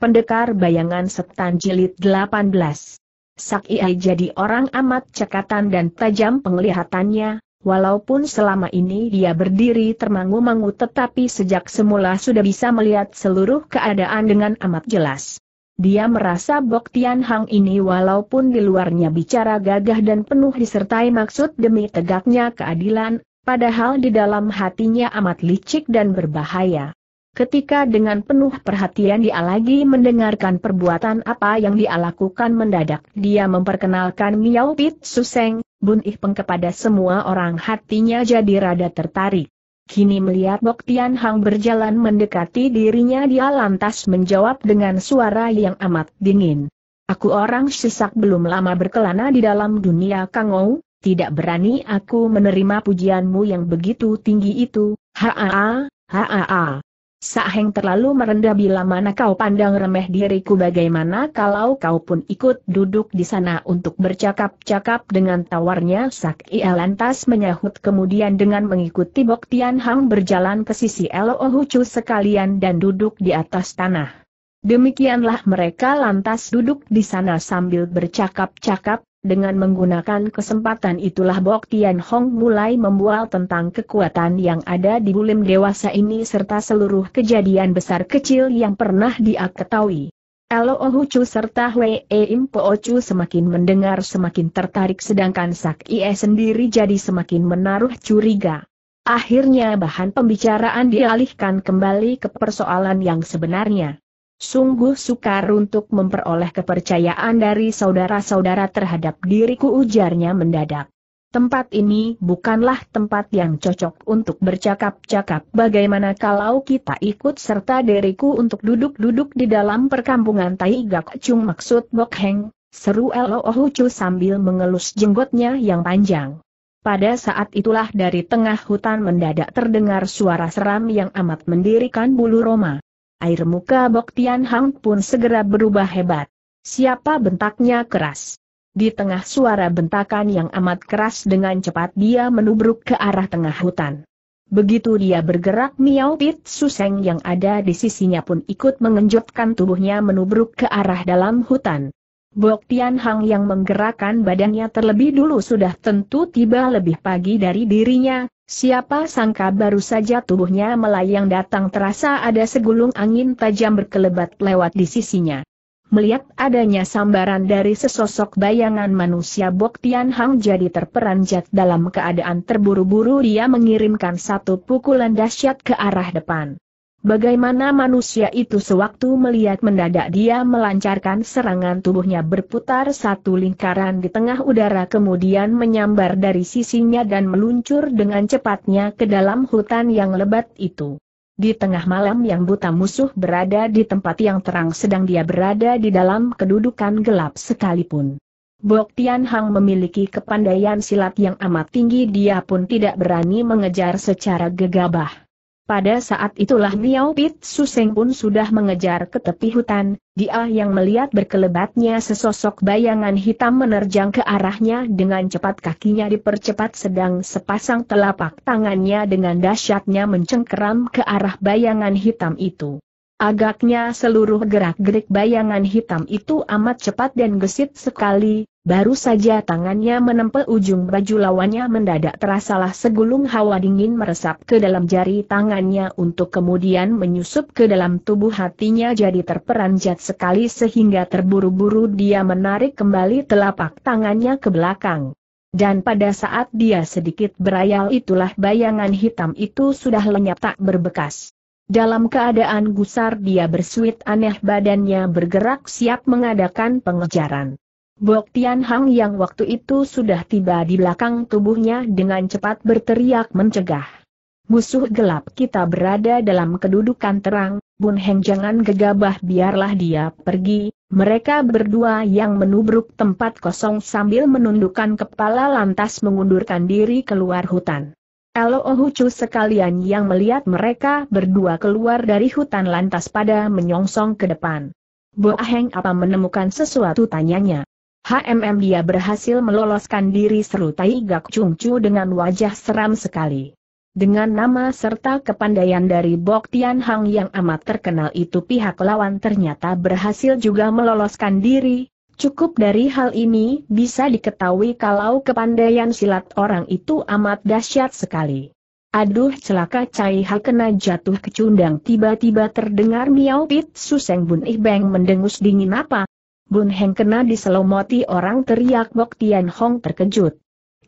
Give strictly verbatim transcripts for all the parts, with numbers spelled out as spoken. Pendekar Bayangan Setan Jilid delapan belas. Sakai jadi orang amat cekatan dan tajam penglihatannya, walaupun selama ini dia berdiri termangu-mangu tetapi sejak semula sudah bisa melihat seluruh keadaan dengan amat jelas. Dia merasa Bok Tian Hang ini walaupun di luarnya bicara gagah dan penuh disertai maksud demi tegaknya keadilan, padahal di dalam hatinya amat licik dan berbahaya. Ketika dengan penuh perhatian dia lagi mendengarkan perbuatan apa yang dia lakukan, mendadak dia memperkenalkan Miao Pit Suseng Bun Ih Peng kepada semua orang, hatinya jadi rada tertarik. Kini melihat Bok Tian Hang berjalan mendekati dirinya, dia lantas menjawab dengan suara yang amat dingin. Aku orang Shisak, belum lama berkelana di dalam dunia Kangou, tidak berani aku menerima pujianmu yang begitu tinggi itu. Haa, haa. Saheng, terlalu merendah. Bila mana kau pandang remeh diriku, bagaimana kalau kau pun ikut duduk di sana untuk bercakap-cakap? Dengan tawarnya, Sakai lantas menyahut, kemudian dengan mengikuti Bok Tian Hang berjalan ke sisi Elo Ohucu sekalian dan duduk di atas tanah. Demikianlah mereka lantas duduk di sana sambil bercakap-cakap. Dengan menggunakan kesempatan itulah Bok Tian Hang mulai membual tentang kekuatan yang ada di bulim dewasa ini serta seluruh kejadian besar kecil yang pernah dia ketahui. Elo Ohucu serta Wee Im Po Chu semakin mendengar semakin tertarik, sedangkan Sakai sendiri jadi semakin menaruh curiga. Akhirnya bahan pembicaraan dialihkan kembali ke persoalan yang sebenarnya. Sungguh sukar untuk memperoleh kepercayaan dari saudara-saudara terhadap diriku, ujarnya mendadak. Tempat ini bukanlah tempat yang cocok untuk bercakap-cakap. Bagaimana kalau kita ikut serta diriku untuk duduk-duduk di dalam perkampungan Tai Gak Chung? Maksud Bok Heng, seru Elo Ohucu sambil mengelus jenggotnya yang panjang. Pada saat itulah dari tengah hutan mendadak terdengar suara seram yang amat mendirikan bulu roma. Air muka Bok Tian Hang pun segera berubah hebat. Siapa? Bentaknya keras. Di tengah suara bentakan yang amat keras, dengan cepat dia menubruk ke arah tengah hutan. Begitu dia bergerak, Miao Pit Suseng yang ada di sisinya pun ikut mengenjotkan tubuhnya menubruk ke arah dalam hutan. Bok Tian Hang yang menggerakkan badannya terlebih dulu sudah tentu tiba lebih pagi dari dirinya. Siapa sangka baru saja tubuhnya melayang datang terasa ada segulung angin tajam berkelebat lewat di sisinya. Melihat adanya sambaran dari sesosok bayangan manusia, Bok Tian Hang jadi terperanjat. Dalam keadaan terburu-buru dia mengirimkan satu pukulan dahsyat ke arah depan. Bagaimana manusia itu sewaktu melihat, mendadak dia melancarkan serangan, tubuhnya berputar satu lingkaran di tengah udara kemudian menyambar dari sisinya dan meluncur dengan cepatnya ke dalam hutan yang lebat itu. Di tengah malam yang buta musuh berada di tempat yang terang, sedang dia berada di dalam kedudukan gelap sekalipun. Bok Tian Hang memiliki kepandaian silat yang amat tinggi, dia pun tidak berani mengejar secara gegabah. Pada saat itulah Miao Pit Suseng pun sudah mengejar ke tepi hutan, dia yang melihat berkelebatnya sesosok bayangan hitam menerjang ke arahnya dengan cepat, kakinya dipercepat sedang sepasang telapak tangannya dengan dahsyatnya mencengkeram ke arah bayangan hitam itu. Agaknya seluruh gerak-gerik bayangan hitam itu amat cepat dan gesit sekali. Baru saja tangannya menempel ujung baju lawannya, mendadak terasalah segulung hawa dingin meresap ke dalam jari tangannya untuk kemudian menyusup ke dalam tubuh. Hatinya jadi terperanjat sekali sehingga terburu-buru dia menarik kembali telapak tangannya ke belakang. Dan pada saat dia sedikit berayal itulah bayangan hitam itu sudah lenyap tak berbekas. Dalam keadaan gusar dia bersuit aneh, badannya bergerak siap mengadakan pengejaran. Bok Tian Hang yang waktu itu sudah tiba di belakang tubuhnya dengan cepat berteriak mencegah. Musuh gelap, kita berada dalam kedudukan terang, Bun Heng jangan gegabah, biarlah dia pergi. Mereka berdua yang menubruk tempat kosong sambil menundukkan kepala lantas mengundurkan diri keluar hutan. Elo Ohucu sekalian yang melihat mereka berdua keluar dari hutan lantas pada menyongsong ke depan. Bok Heng, apa menemukan sesuatu? tanyanya. Hmm, dia berhasil meloloskan diri, seru Tai Gak Chung Chu dengan wajah seram sekali. Dengan nama serta kepandaian dari Bok Tian Hang yang amat terkenal itu, pihak lawan ternyata berhasil juga meloloskan diri. Cukup dari hal ini, bisa diketahui kalau kepandaian silat orang itu amat dahsyat sekali. Aduh, celaka, Chai Hei kena jatuh kecundang. Tiba-tiba terdengar Miao Pit Suseng Bun Ih Peng mendengus dingin. Apa? Bun Heng kena diselomoti orang, teriak Bok Tian Hang terkejut.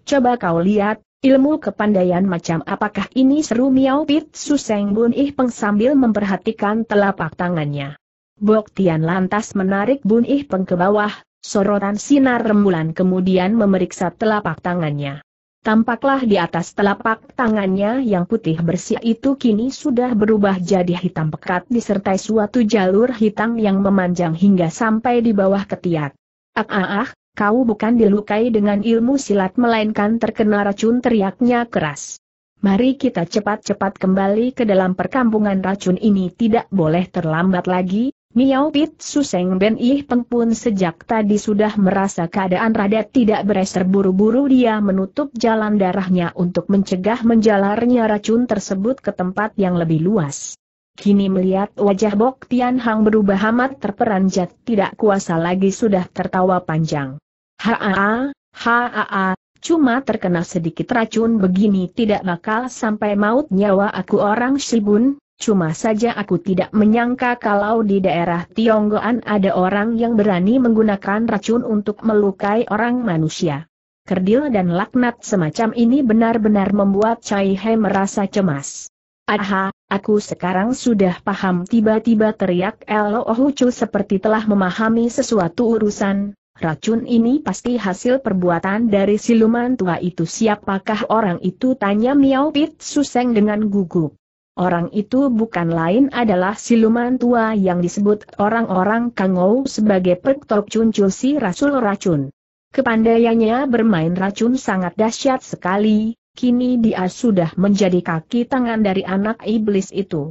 Coba kau lihat. Ilmu kepandaian macam apakah ini, seru Miao Pit Suseng Bun Ih Peng sambil memperhatikan telapak tangannya. Bok Tian lantas menarik Bun Ih Peng ke bawah, sorotan sinar rembulan kemudian memeriksa telapak tangannya. Tampaklah di atas telapak tangannya yang putih bersih itu kini sudah berubah jadi hitam pekat disertai suatu jalur hitam yang memanjang hingga sampai di bawah ketiak. Ah ah ah. Kau bukan dilukai dengan ilmu silat melainkan terkena racun, teriaknya keras. Mari kita cepat-cepat kembali ke dalam perkampungan, racun ini tidak boleh terlambat lagi. Miao Pit Suseng Bun Ih Peng pun sejak tadi sudah merasa keadaan rada tidak beres. Terburu-buru dia menutup jalan darahnya untuk mencegah menjalarnya racun tersebut ke tempat yang lebih luas. Kini melihat wajah Bok Tian Hang berubah amat terperanjat, tidak kuasa lagi sudah tertawa panjang. Haa, haa, cuma terkena sedikit racun begini tidak bakal sampai maut nyawa aku orang Shibun, cuma saja aku tidak menyangka kalau di daerah Tionggoan ada orang yang berani menggunakan racun untuk melukai orang manusia. Kerdil dan laknat semacam ini benar-benar membuat Chai Hei merasa cemas. Aha, aku sekarang sudah paham, tiba-tiba teriak Elo Ohucu seperti telah memahami sesuatu urusan. Racun ini pasti hasil perbuatan dari siluman tua itu. Siapakah orang itu, tanya Miao Pit Suseng dengan gugup. Orang itu bukan lain adalah siluman tua yang disebut orang-orang Kangou sebagai Pek Tok Chung Chu, si Rasul Racun. Kepandaiannya bermain racun sangat dahsyat sekali. Kini dia sudah menjadi kaki tangan dari anak iblis itu.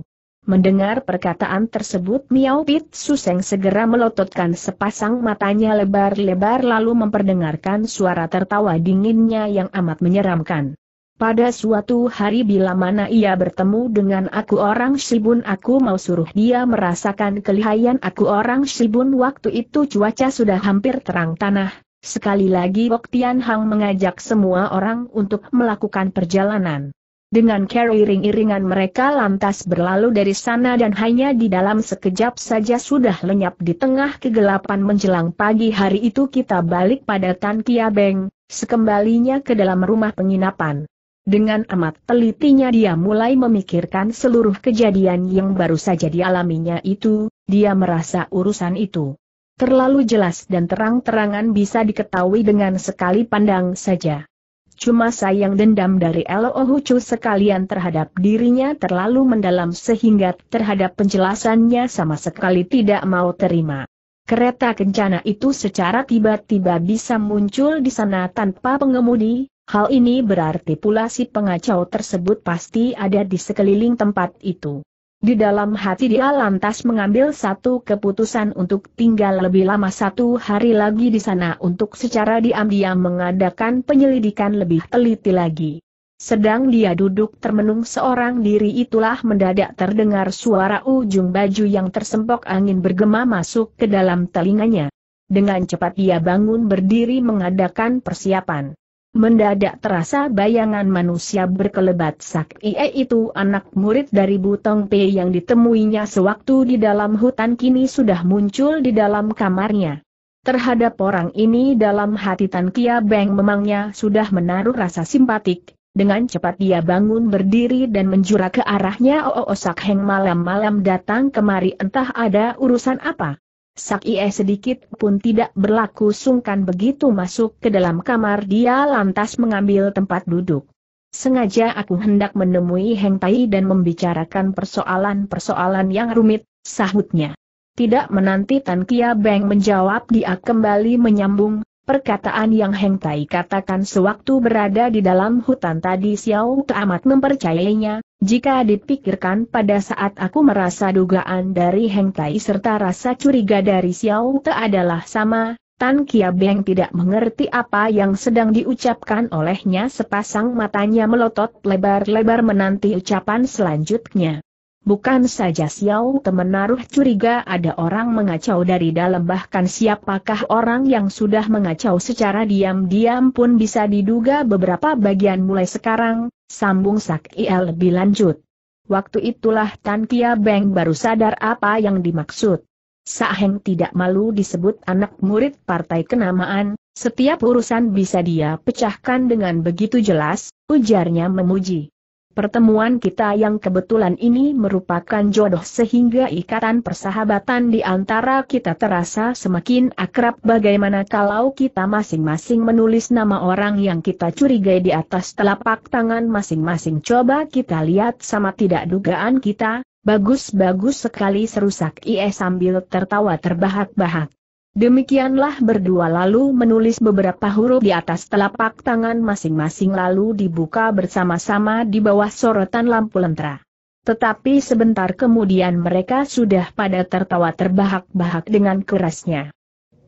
Mendengar perkataan tersebut, Miao Pit Suseng segera melototkan sepasang matanya lebar-lebar lalu memperdengarkan suara tertawa dinginnya yang amat menyeramkan. Pada suatu hari bila mana ia bertemu dengan aku orang Shibun, aku mau suruh dia merasakan kelihayan aku orang Shibun. Waktu itu cuaca sudah hampir terang tanah. Sekali lagi Bok Tian Hang mengajak semua orang untuk melakukan perjalanan. Dengan keiring-iringan mereka lantas berlalu dari sana dan hanya di dalam sekejap saja sudah lenyap di tengah kegelapan menjelang pagi hari itu. Kita balik pada Tan Kia Beng, sekembalinya ke dalam rumah penginapan. Dengan amat telitinya dia mulai memikirkan seluruh kejadian yang baru saja dialaminya itu. Dia merasa urusan itu terlalu jelas dan terang-terangan bisa diketahui dengan sekali pandang saja. Cuma sayang dendam dari Elo Ohucu sekalian terhadap dirinya terlalu mendalam sehingga terhadap penjelasannya sama sekali tidak mau terima. Kereta kencana itu secara tiba-tiba bisa muncul di sana tanpa pengemudi, hal ini berarti pula si pengacau tersebut pasti ada di sekeliling tempat itu. Di dalam hati dia lantas mengambil satu keputusan untuk tinggal lebih lama satu hari lagi di sana untuk secara diam-diam mengadakan penyelidikan lebih teliti lagi. Sedang dia duduk termenung seorang diri, itulah mendadak terdengar suara ujung baju yang tersempok angin bergema masuk ke dalam telinganya. Dengan cepat dia bangun berdiri mengadakan persiapan. Mendadak terasa bayangan manusia berkelebat. Sakai itu anak murid dari Butong P yang ditemuinya sewaktu di dalam hutan kini sudah muncul di dalam kamarnya. Terhadap orang ini dalam hati Tan Kia Beng memangnya sudah menaruh rasa simpatik. Dengan cepat dia bangun berdiri dan menjura ke arahnya. Oo Sakheng, malam-malam datang kemari entah ada urusan apa? Sakai sedikit pun tidak berlaku sungkan, begitu masuk ke dalam kamar dia lantas mengambil tempat duduk. Sengaja aku hendak menemui Heng Tai dan membicarakan persoalan-persoalan yang rumit, sahutnya. Tidak menanti Tan Kia Beng menjawab, dia kembali menyambung, perkataan yang Heng Tai katakan sewaktu berada di dalam hutan tadi Xiao Te amat mempercayainya. Jika dipikirkan pada saat aku merasa dugaan dari Heng Tai serta rasa curiga dari Xiao Te adalah sama, Tan Kia Beng tidak mengerti apa yang sedang diucapkan olehnya, sepasang matanya melotot lebar-lebar menanti ucapan selanjutnya. Bukan saja Xiao Te menaruh curiga ada orang mengacau dari dalam, bahkan siapakah orang yang sudah mengacau secara diam-diam pun bisa diduga beberapa bagian. Mulai sekarang, sambung Sakai lebih lanjut. Waktu itulah Tan Kia Beng baru sadar apa yang dimaksud. Saheng tidak malu disebut anak murid partai kenamaan, setiap urusan bisa dia pecahkan dengan begitu jelas, ujarnya memuji. Pertemuan kita yang kebetulan ini merupakan jodoh sehingga ikatan persahabatan di antara kita terasa semakin akrab. Bagaimana kalau kita masing-masing menulis nama orang yang kita curigai di atas telapak tangan masing-masing? Coba kita lihat sama tidak dugaan kita. Bagus-bagus sekali, seru Sakai sambil tertawa terbahak-bahak. Demikianlah berdua lalu menulis beberapa huruf di atas telapak tangan masing-masing lalu dibuka bersama-sama di bawah sorotan lampu lentera. Tetapi sebentar kemudian mereka sudah pada tertawa terbahak-bahak dengan kerasnya.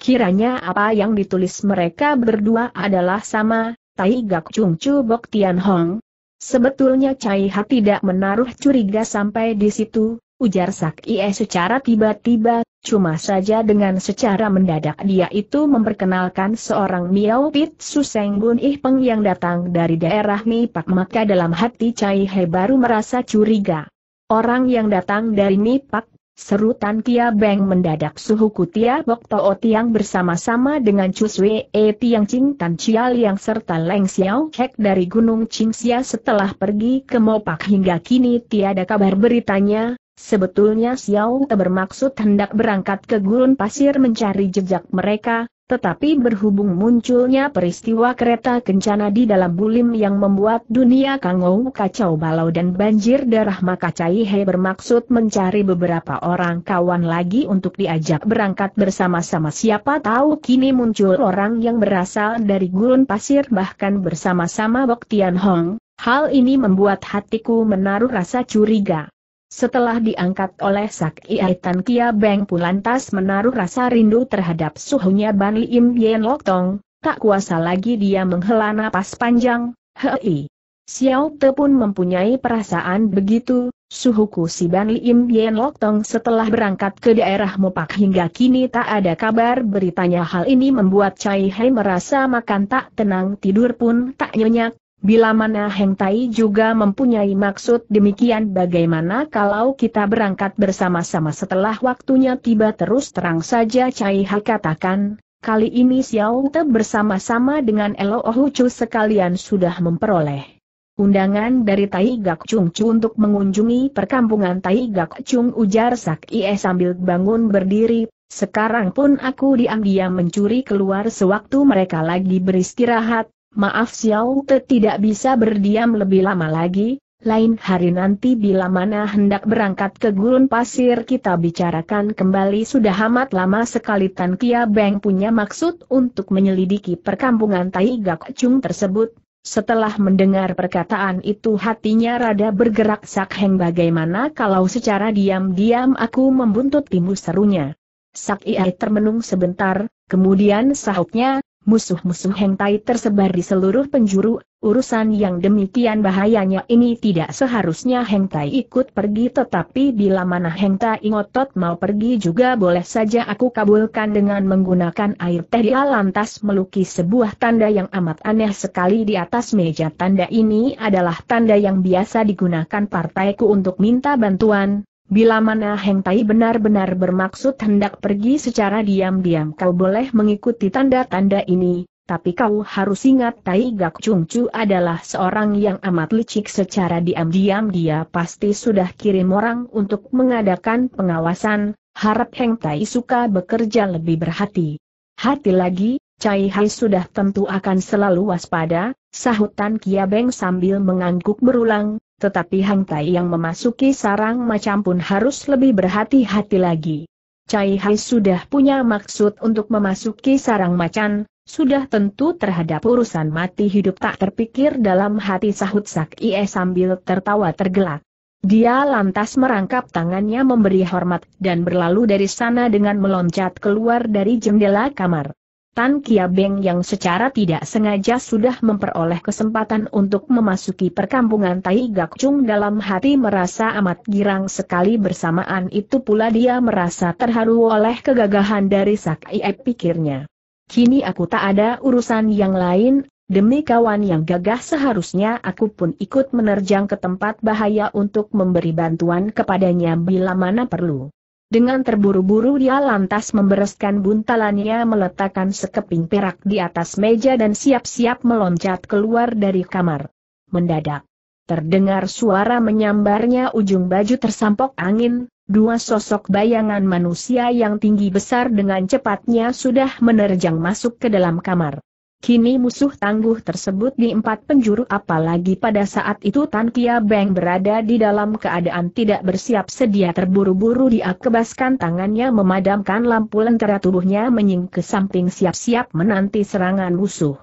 Kiranya apa yang ditulis mereka berdua adalah sama, Tai Gak Chung Chu Bok Tian Hang. Sebetulnya Chai Hei tidak menaruh curiga sampai di situ, ujar Sakai secara tiba-tiba. Cuma saja dengan secara mendadak dia itu memperkenalkan seorang Miao Pit Suseng Bun Ih Peng yang datang dari daerah Mipak, maka dalam hati Chai Hei baru merasa curiga. Orang yang datang dari Mipak, seru Tan Kia Beng mendadak. Suhu Kutia Bok Tao Tiang bersama-sama dengan Cus Wee Tiang Ching Tan Chial yang serta Leng Xiao Hek dari Gunung Qingxia setelah pergi ke Mopak hingga kini tiada kabar beritanya. Sebetulnya Xiao Te bermaksud hendak berangkat ke Gurun Pasir mencari jejak mereka, tetapi berhubung munculnya peristiwa kereta kencana di dalam bulim yang membuat dunia Kangou kacau balau dan banjir darah, maka Chai Hei bermaksud mencari beberapa orang kawan lagi untuk diajak berangkat bersama-sama. Siapa tahu kini muncul orang yang berasal dari Gurun Pasir bahkan bersama-sama Bok Tian Hang. Hal ini membuat hatiku menaruh rasa curiga. Setelah diangkat oleh Sakai, Tan Kia Beng pun lantas menaruh rasa rindu terhadap suhunya Ban Li Im Yen Lok Tong. Tak kuasa lagi dia menghela napas panjang. Hei, Xiao Te pun mempunyai perasaan begitu. Suhuku si Ban Li Im Yen Lok Tong setelah berangkat ke daerah Mopak hingga kini tak ada kabar beritanya. Hal ini membuat Chai Hei merasa makan tak tenang, tidur pun tak nyenyak. Bila mana Heng Tai juga mempunyai maksud demikian, bagaimana kalau kita berangkat bersama-sama? Setelah waktunya tiba, terus terang saja Chai Hei katakan, kali ini Xiao Te bersama-sama dengan Elo Ohucu sekalian sudah memperoleh undangan dari Tai Gak Chung Chu untuk mengunjungi perkampungan Tai Gak Chung, ujar Sakai sambil bangun berdiri. Sekarang pun aku diam-diam mencuri keluar sewaktu mereka lagi beristirahat. Maaf Xiao Te tidak bisa berdiam lebih lama lagi, lain hari nanti bila mana hendak berangkat ke Gurun Pasir kita bicarakan kembali. Sudah amat lama sekali Tan Kia Beng punya maksud untuk menyelidiki perkampungan Tai Gak Chung tersebut. Setelah mendengar perkataan itu hatinya rada bergerak. Sakheng, bagaimana kalau secara diam-diam aku membuntut timu, serunya. Sakai termenung sebentar, kemudian sahutnya, musuh-musuh Heng Tai tersebar di seluruh penjuru, urusan yang demikian bahayanya ini tidak seharusnya Heng Tai ikut pergi, tetapi bila mana Heng Tai ngotot mau pergi juga boleh saja aku kabulkan dengan menggunakan air teh. Dia lantas melukis sebuah tanda yang amat aneh sekali di atas meja. Tanda ini adalah tanda yang biasa digunakan partaiku untuk minta bantuan. Bila mana Heng Tai benar-benar bermaksud hendak pergi secara diam-diam, kau boleh mengikuti tanda-tanda ini, tapi kau harus ingat Tai Gak Chung Chu adalah seorang yang amat licik. Secara diam-diam dia pasti sudah kirim orang untuk mengadakan pengawasan, harap Heng Tai suka bekerja lebih berhati-hati lagi. Chai Hei sudah tentu akan selalu waspada, sahut Tan Kia Beng sambil mengangguk berulang. Tetapi Heng Tai yang memasuki sarang macam pun harus lebih berhati-hati lagi. Chai Hei sudah punya maksud untuk memasuki sarang macan, sudah tentu terhadap urusan mati hidup tak terpikir dalam hati, sahut Sakai sambil tertawa tergelak. Dia lantas merangkap tangannya memberi hormat dan berlalu dari sana dengan meloncat keluar dari jendela kamar. Tan Kia Beng yang secara tidak sengaja sudah memperoleh kesempatan untuk memasuki perkampungan Tai Gak Chung dalam hati merasa amat girang sekali, bersamaan itu pula dia merasa terharu oleh kegagahan dari Sakai, pikirnya. Kini aku tak ada urusan yang lain, demi kawan yang gagah seharusnya aku pun ikut menerjang ke tempat bahaya untuk memberi bantuan kepadanya bila mana perlu. Dengan terburu-buru dia lantas membereskan buntalannya, meletakkan sekeping perak di atas meja dan siap-siap meloncat keluar dari kamar. Mendadak terdengar suara menyambarnya ujung baju tersampok angin, dua sosok bayangan manusia yang tinggi besar dengan cepatnya sudah menerjang masuk ke dalam kamar. Kini musuh tangguh tersebut di empat penjuru, apalagi pada saat itu Tan Kia Beng berada di dalam keadaan tidak bersiap sedia. Terburu-buru dia kebaskan tangannya, memadamkan lampu lentera, tubuhnya menying ke samping siap-siap menanti serangan musuh.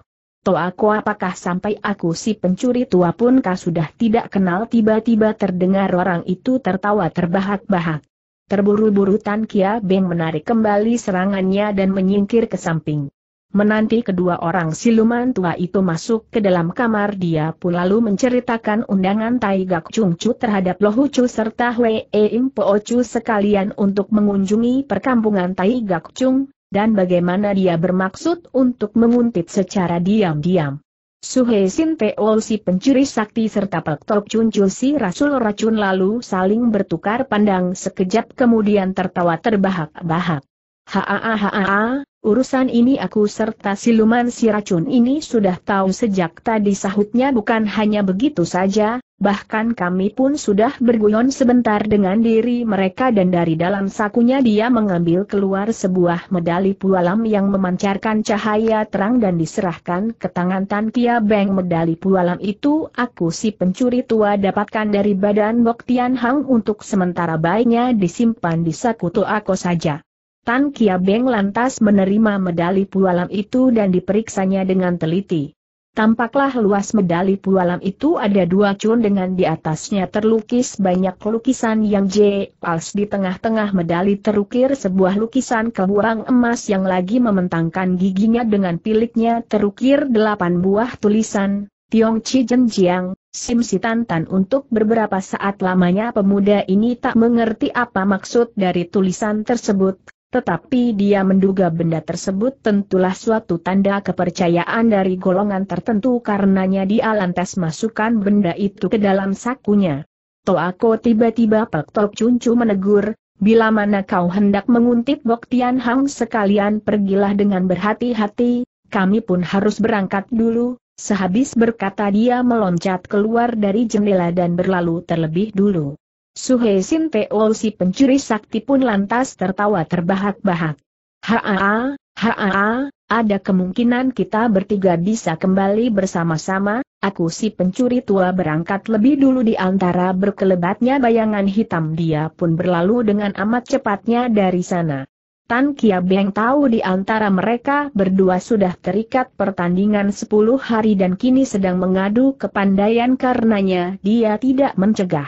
Toh aku, apakah sampai aku si pencuri tua pun kau sudah tidak kenal? Tiba-tiba terdengar orang itu tertawa terbahak-bahak. Terburu-buru Tan Kia Beng menarik kembali serangannya dan menyingkir ke samping. Menanti kedua orang siluman tua itu masuk ke dalam kamar, dia pun lalu menceritakan undangan Tai Gak Chung Chu terhadap Elo Ohucu serta Wee Im Po Chu sekalian untuk mengunjungi perkampungan Tai Gak Chung, dan bagaimana dia bermaksud untuk menguntit secara diam-diam Su Hei Sin Teo si pencuri sakti serta Pek Tok Chung Chu si rasul racun. Lalu saling bertukar pandang sekejap, kemudian tertawa terbahak-bahak. Hahaha, urusan ini aku serta siluman si racun ini sudah tahu sejak tadi, sahutnya. Bukan hanya begitu saja, bahkan kami pun sudah berguyon sebentar dengan diri mereka, dan dari dalam sakunya dia mengambil keluar sebuah medali pualam yang memancarkan cahaya terang dan diserahkan ke tangan Tan Kia Beng. Medali pualam itu aku si pencuri tua dapatkan dari badan Bok Tian Hang, untuk sementara baiknya disimpan di saku tua aku saja. Tan Kia Beng lantas menerima medali pualam itu dan diperiksanya dengan teliti. Tampaklah luas medali pualam itu ada dua cun, dengan di atasnya terlukis banyak lukisan yang jelas. Di tengah-tengah medali terukir sebuah lukisan kebuang emas yang lagi membentangkan giginya, dengan piliknya terukir delapan buah tulisan, Tiong Chi Jen Jiang, Sim Si Tan Tan. Untuk beberapa saat lamanya pemuda ini tak mengerti apa maksud dari tulisan tersebut. Tetapi dia menduga benda tersebut tentulah suatu tanda kepercayaan dari golongan tertentu, karenanya dia lantas masukkan benda itu ke dalam sakunya. Toako, tiba-tiba Pek Tok Chung Chu menegur, bila mana kau hendak menguntit Bok Tian Hang sekalian, pergilah dengan berhati-hati, kami pun harus berangkat dulu. Sehabis berkata dia meloncat keluar dari jendela dan berlalu terlebih dulu. Su Hei Sin Teo si pencuri sakti pun lantas tertawa terbahak-bahak. Haa, haa, ada kemungkinan kita bertiga bisa kembali bersama-sama. Aku si pencuri tua berangkat lebih dulu. Di antara berkelebatnya bayangan hitam dia pun berlalu dengan amat cepatnya dari sana. Tan Kia Beng tahu di antara mereka berdua sudah terikat pertandingan sepuluh hari dan kini sedang mengadu kepandaian, karenanya dia tidak mencegah.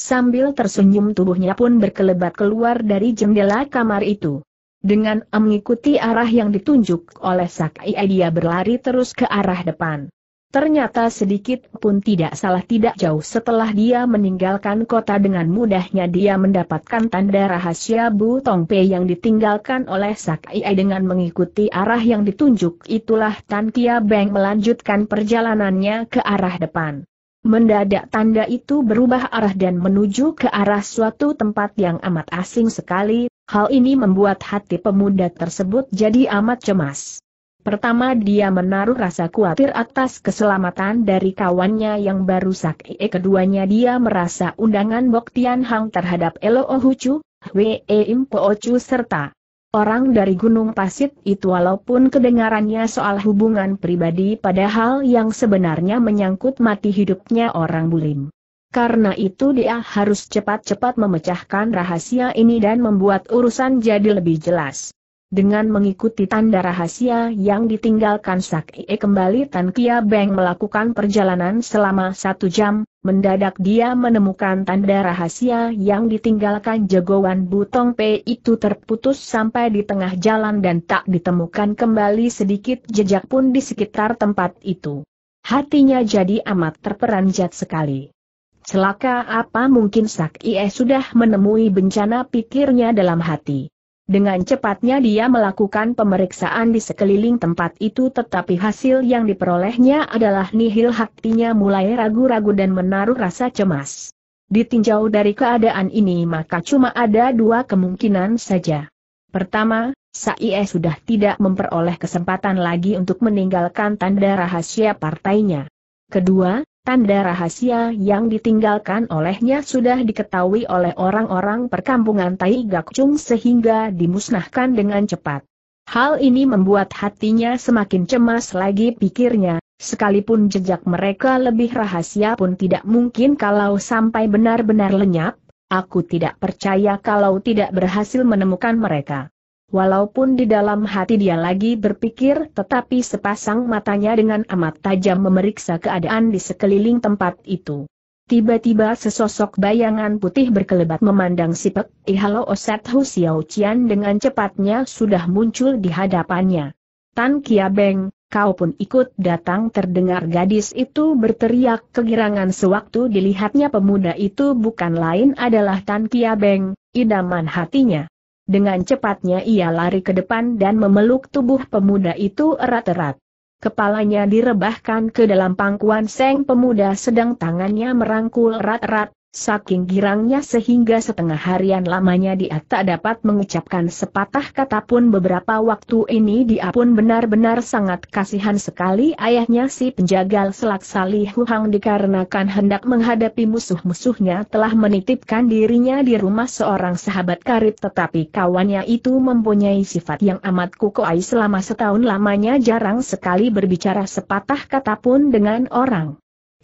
Sambil tersenyum tubuhnya pun berkelebat keluar dari jendela kamar itu. Dengan mengikuti arah yang ditunjuk oleh Sakai, dia berlari terus ke arah depan. Ternyata sedikit pun tidak salah, tidak jauh setelah dia meninggalkan kota dengan mudahnya dia mendapatkan tanda rahasia Bu Tongpei yang ditinggalkan oleh Sakai. Dengan mengikuti arah yang ditunjuk itulah Tan Kia Beng melanjutkan perjalanannya ke arah depan. Mendadak tanda itu berubah arah dan menuju ke arah suatu tempat yang amat asing sekali. Hal ini membuat hati pemuda tersebut jadi amat cemas. Pertama dia menaruh rasa khawatir atas keselamatan dari kawannya yang baru Sakai. Keduanya dia merasa undangan Bok Tian Hang terhadap Elo Ohucu, Wee Im Po Chu serta orang dari Gunung Pasir itu, walaupun kedengarannya soal hubungan pribadi, padahal yang sebenarnya menyangkut mati hidupnya orang bulim. Karena itu dia harus cepat-cepat memecahkan rahasia ini dan membuat urusan jadi lebih jelas. Dengan mengikuti tanda rahasia yang ditinggalkan Sakai kembali, Tan Kia Beng melakukan perjalanan selama satu jam, mendadak dia menemukan tanda rahasia yang ditinggalkan jagoan Butong P itu terputus sampai di tengah jalan dan tak ditemukan kembali sedikit jejak pun di sekitar tempat itu. Hatinya jadi amat terperanjat sekali. Celaka, apa mungkin Sakie sudah menemui bencana, pikirnya dalam hati. Dengan cepatnya dia melakukan pemeriksaan di sekeliling tempat itu, tetapi hasil yang diperolehnya adalah nihil. Hatinya mulai ragu-ragu dan menaruh rasa cemas. Ditinjau dari keadaan ini, maka cuma ada dua kemungkinan saja. Pertama, Saie sudah tidak memperoleh kesempatan lagi untuk meninggalkan tanda rahasia partainya. Kedua, tanda rahasia yang ditinggalkan olehnya sudah diketahui oleh orang-orang perkampungan Tai Gak Chung sehingga dimusnahkan dengan cepat. Hal ini membuat hatinya semakin cemas lagi, pikirnya, sekalipun jejak mereka lebih rahasia pun tidak mungkin kalau sampai benar-benar lenyap, aku tidak percaya kalau tidak berhasil menemukan mereka. Walaupun di dalam hati dia lagi berpikir, tetapi sepasang matanya dengan amat tajam memeriksa keadaan di sekeliling tempat itu. Tiba-tiba sesosok bayangan putih berkelebat memandang si Pek Ihalo Oset Hu Xiao Qian dengan cepatnya sudah muncul di hadapannya. Tan Kia Beng, kau pun ikut datang, terdengar gadis itu berteriak kegirangan sewaktu dilihatnya pemuda itu bukan lain adalah Tan Kia Beng, idaman hatinya. Dengan cepatnya ia lari ke depan dan memeluk tubuh pemuda itu erat-erat. Kepalanya direbahkan ke dalam pangkuan sang pemuda sedang tangannya merangkul erat-erat, saking girangnya sehingga setengah harian lamanya dia tak dapat mengucapkan sepatah kata pun. Beberapa waktu ini dia pun benar-benar sangat kasihan sekali ayahnya si penjagal Selaksali Huhang, dikarenakan hendak menghadapi musuh-musuhnya telah menitipkan dirinya di rumah seorang sahabat karib, tetapi kawannya itu mempunyai sifat yang amat kukoai, selama setahun lamanya jarang sekali berbicara sepatah kata pun dengan orang.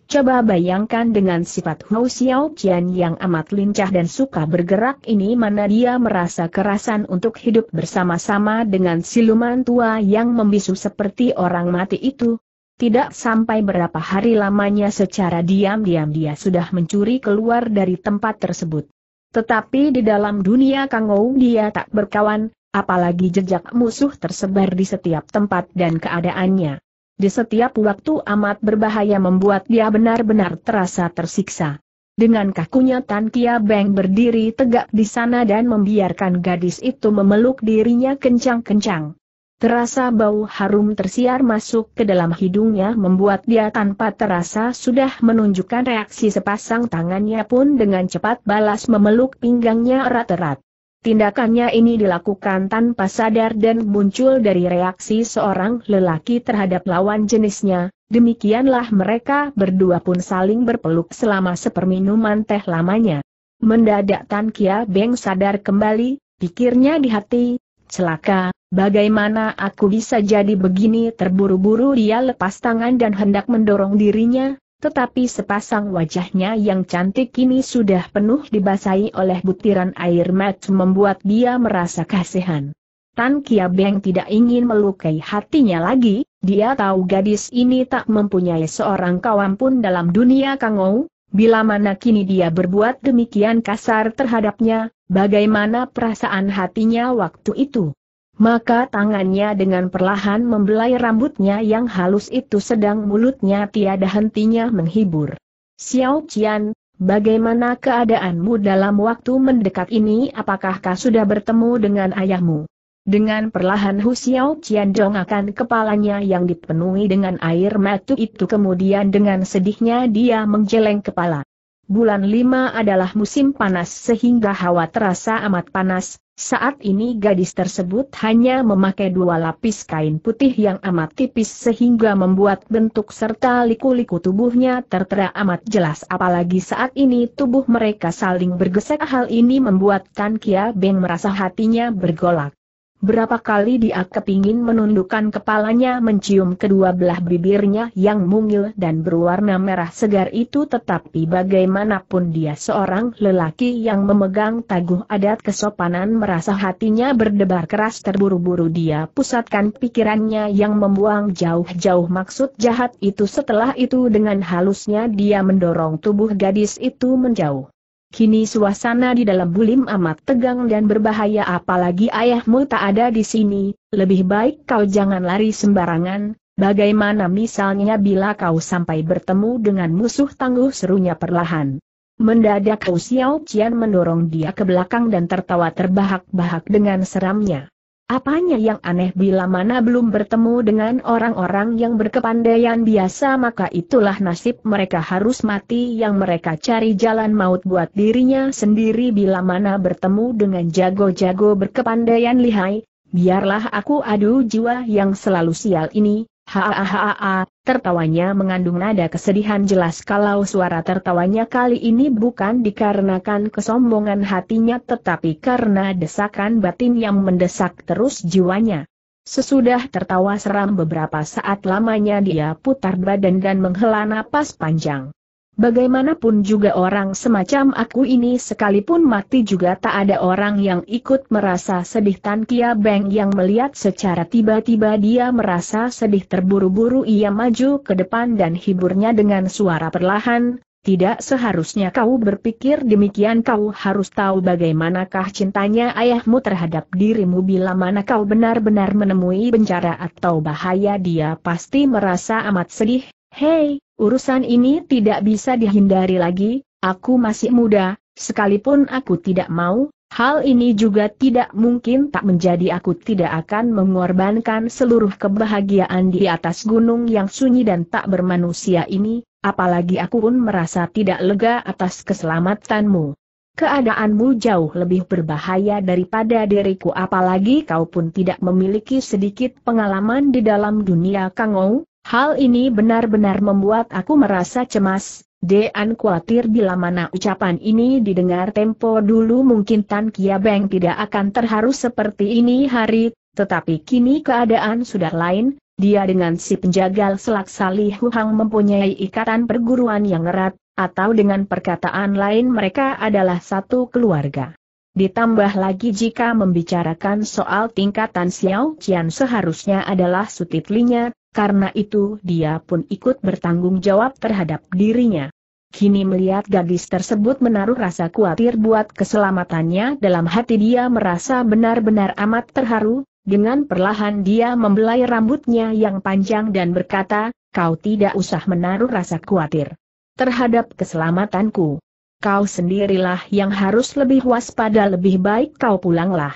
Coba bayangkan dengan sifat Hu Xiao Qian yang amat lincah dan suka bergerak ini, mana dia merasa kerasan untuk hidup bersama-sama dengan siluman tua yang membisu seperti orang mati itu. Tidak sampai berapa hari lamanya secara diam-diam dia sudah mencuri keluar dari tempat tersebut. Tetapi di dalam dunia Kangou dia tak berkawan, apalagi jejak musuh tersebar di setiap tempat dan keadaannya di setiap waktu amat berbahaya, membuat dia benar-benar terasa tersiksa. Dengan kakunya Tan Kia Beng berdiri tegak di sana dan membiarkan gadis itu memeluk dirinya kencang-kencang. Terasa bau harum tersiar masuk ke dalam hidungnya, membuat dia tanpa terasa sudah menunjukkan reaksi. Sepasang tangannya pun dengan cepat balas memeluk pinggangnya erat-erat. Tindakannya ini dilakukan tanpa sadar dan muncul dari reaksi seorang lelaki terhadap lawan jenisnya. Demikianlah mereka berdua pun saling berpeluk selama seperminuman teh lamanya. Mendadak Tan Kia Beng sadar kembali, pikirnya di hati, celaka, bagaimana aku bisa jadi begini? Terburu-buru dia lepas tangan dan hendak mendorong dirinya, tetapi sepasang wajahnya yang cantik kini sudah penuh dibasahi oleh butiran air mata, membuat dia merasa kasihan. Tan Kia Beng tidak ingin melukai hatinya lagi, dia tahu gadis ini tak mempunyai seorang kawan pun dalam dunia Kangou. Bila mana kini dia berbuat demikian kasar terhadapnya, bagaimana perasaan hatinya waktu itu? Maka tangannya dengan perlahan membelai rambutnya yang halus itu, sedang mulutnya tiada hentinya menghibur. Xiao Qian, bagaimana keadaanmu dalam waktu mendekat ini? Apakah kau sudah bertemu dengan ayahmu? Dengan perlahan Hu Xiao Qian dongakkan kepalanya yang dipenuhi dengan air mata itu, kemudian dengan sedihnya dia menggeleng kepala. Bulan lima adalah musim panas sehingga hawa terasa amat panas. Saat ini gadis tersebut hanya memakai dua lapis kain putih yang amat tipis sehingga membuat bentuk serta liku-liku tubuhnya tertera amat jelas, apalagi saat ini tubuh mereka saling bergesek. Hal ini membuat Tan Kia Beng merasa hatinya bergolak. Berapa kali dia kepingin menundukkan kepalanya mencium kedua belah bibirnya yang mungil dan berwarna merah segar itu, tetapi bagaimanapun dia seorang lelaki yang memegang taguh adat kesopanan, merasa hatinya berdebar keras. Terburu-buru dia pusatkan pikirannya yang membuang jauh-jauh maksud jahat itu. Setelah itu dengan halusnya dia mendorong tubuh gadis itu menjauh. Kini suasana di dalam bulim amat tegang dan berbahaya, apalagi ayahmu tak ada di sini. Lebih baik kau jangan lari sembarangan. Bagaimana misalnya bila kau sampai bertemu dengan musuh tangguh, serunya perlahan. Mendadak Hu Xiao Qian mendorong dia ke belakang dan tertawa terbahak-bahak dengan seramnya. Apanya yang aneh, bila mana belum bertemu dengan orang-orang yang berkepandaian biasa maka itulah nasib mereka, harus mati yang mereka cari jalan maut buat dirinya sendiri. Bila mana bertemu dengan jago-jago berkepandaian lihai, biarlah aku adu jiwa yang selalu sial ini. Hahaha, tertawanya mengandung nada kesedihan. Jelas kalau suara tertawanya kali ini bukan dikarenakan kesombongan hatinya tetapi karena desakan batin yang mendesak terus jiwanya. Sesudah tertawa seram beberapa saat lamanya dia putar badan dan menghela napas panjang. Bagaimanapun juga orang semacam aku ini sekalipun mati juga tak ada orang yang ikut merasa sedih. Tan Kia Beng yang melihat secara tiba-tiba dia merasa sedih. Terburu-buru ia maju ke depan dan hiburnya dengan suara perlahan, tidak seharusnya kau berpikir demikian. Kau harus tahu bagaimanakah cintanya ayahmu terhadap dirimu. Bila mana kau benar-benar menemui bencana atau bahaya dia pasti merasa amat sedih. Hei, urusan ini tidak bisa dihindari lagi, aku masih muda, sekalipun aku tidak mau, hal ini juga tidak mungkin tak menjadi. Aku tidak akan mengorbankan seluruh kebahagiaan di atas gunung yang sunyi dan tak bermanusia ini, apalagi aku pun merasa tidak lega atas keselamatanmu. Keadaanmu jauh lebih berbahaya daripada diriku, apalagi kau pun tidak memiliki sedikit pengalaman di dalam dunia Kangou. Hal ini benar-benar membuat aku merasa cemas, dan khawatir bila mana ucapan ini didengar tempo dulu mungkin Tan Kia Beng tidak akan terharu seperti ini hari, tetapi kini keadaan sudah lain. Dia dengan si penjagal Selaksali Huhang mempunyai ikatan perguruan yang erat, atau dengan perkataan lain mereka adalah satu keluarga. Ditambah lagi jika membicarakan soal tingkatan Xiao Qian seharusnya adalah sutitlinya. Karena itu dia pun ikut bertanggung jawab terhadap dirinya. Kini melihat gadis tersebut menaruh rasa khawatir buat keselamatannya dalam hati, dia merasa benar-benar amat terharu. Dengan perlahan dia membelai rambutnya yang panjang dan berkata, "Kau tidak usah menaruh rasa khawatir terhadap keselamatanku. Kau sendirilah yang harus lebih waspada. Lebih baik kau pulanglah.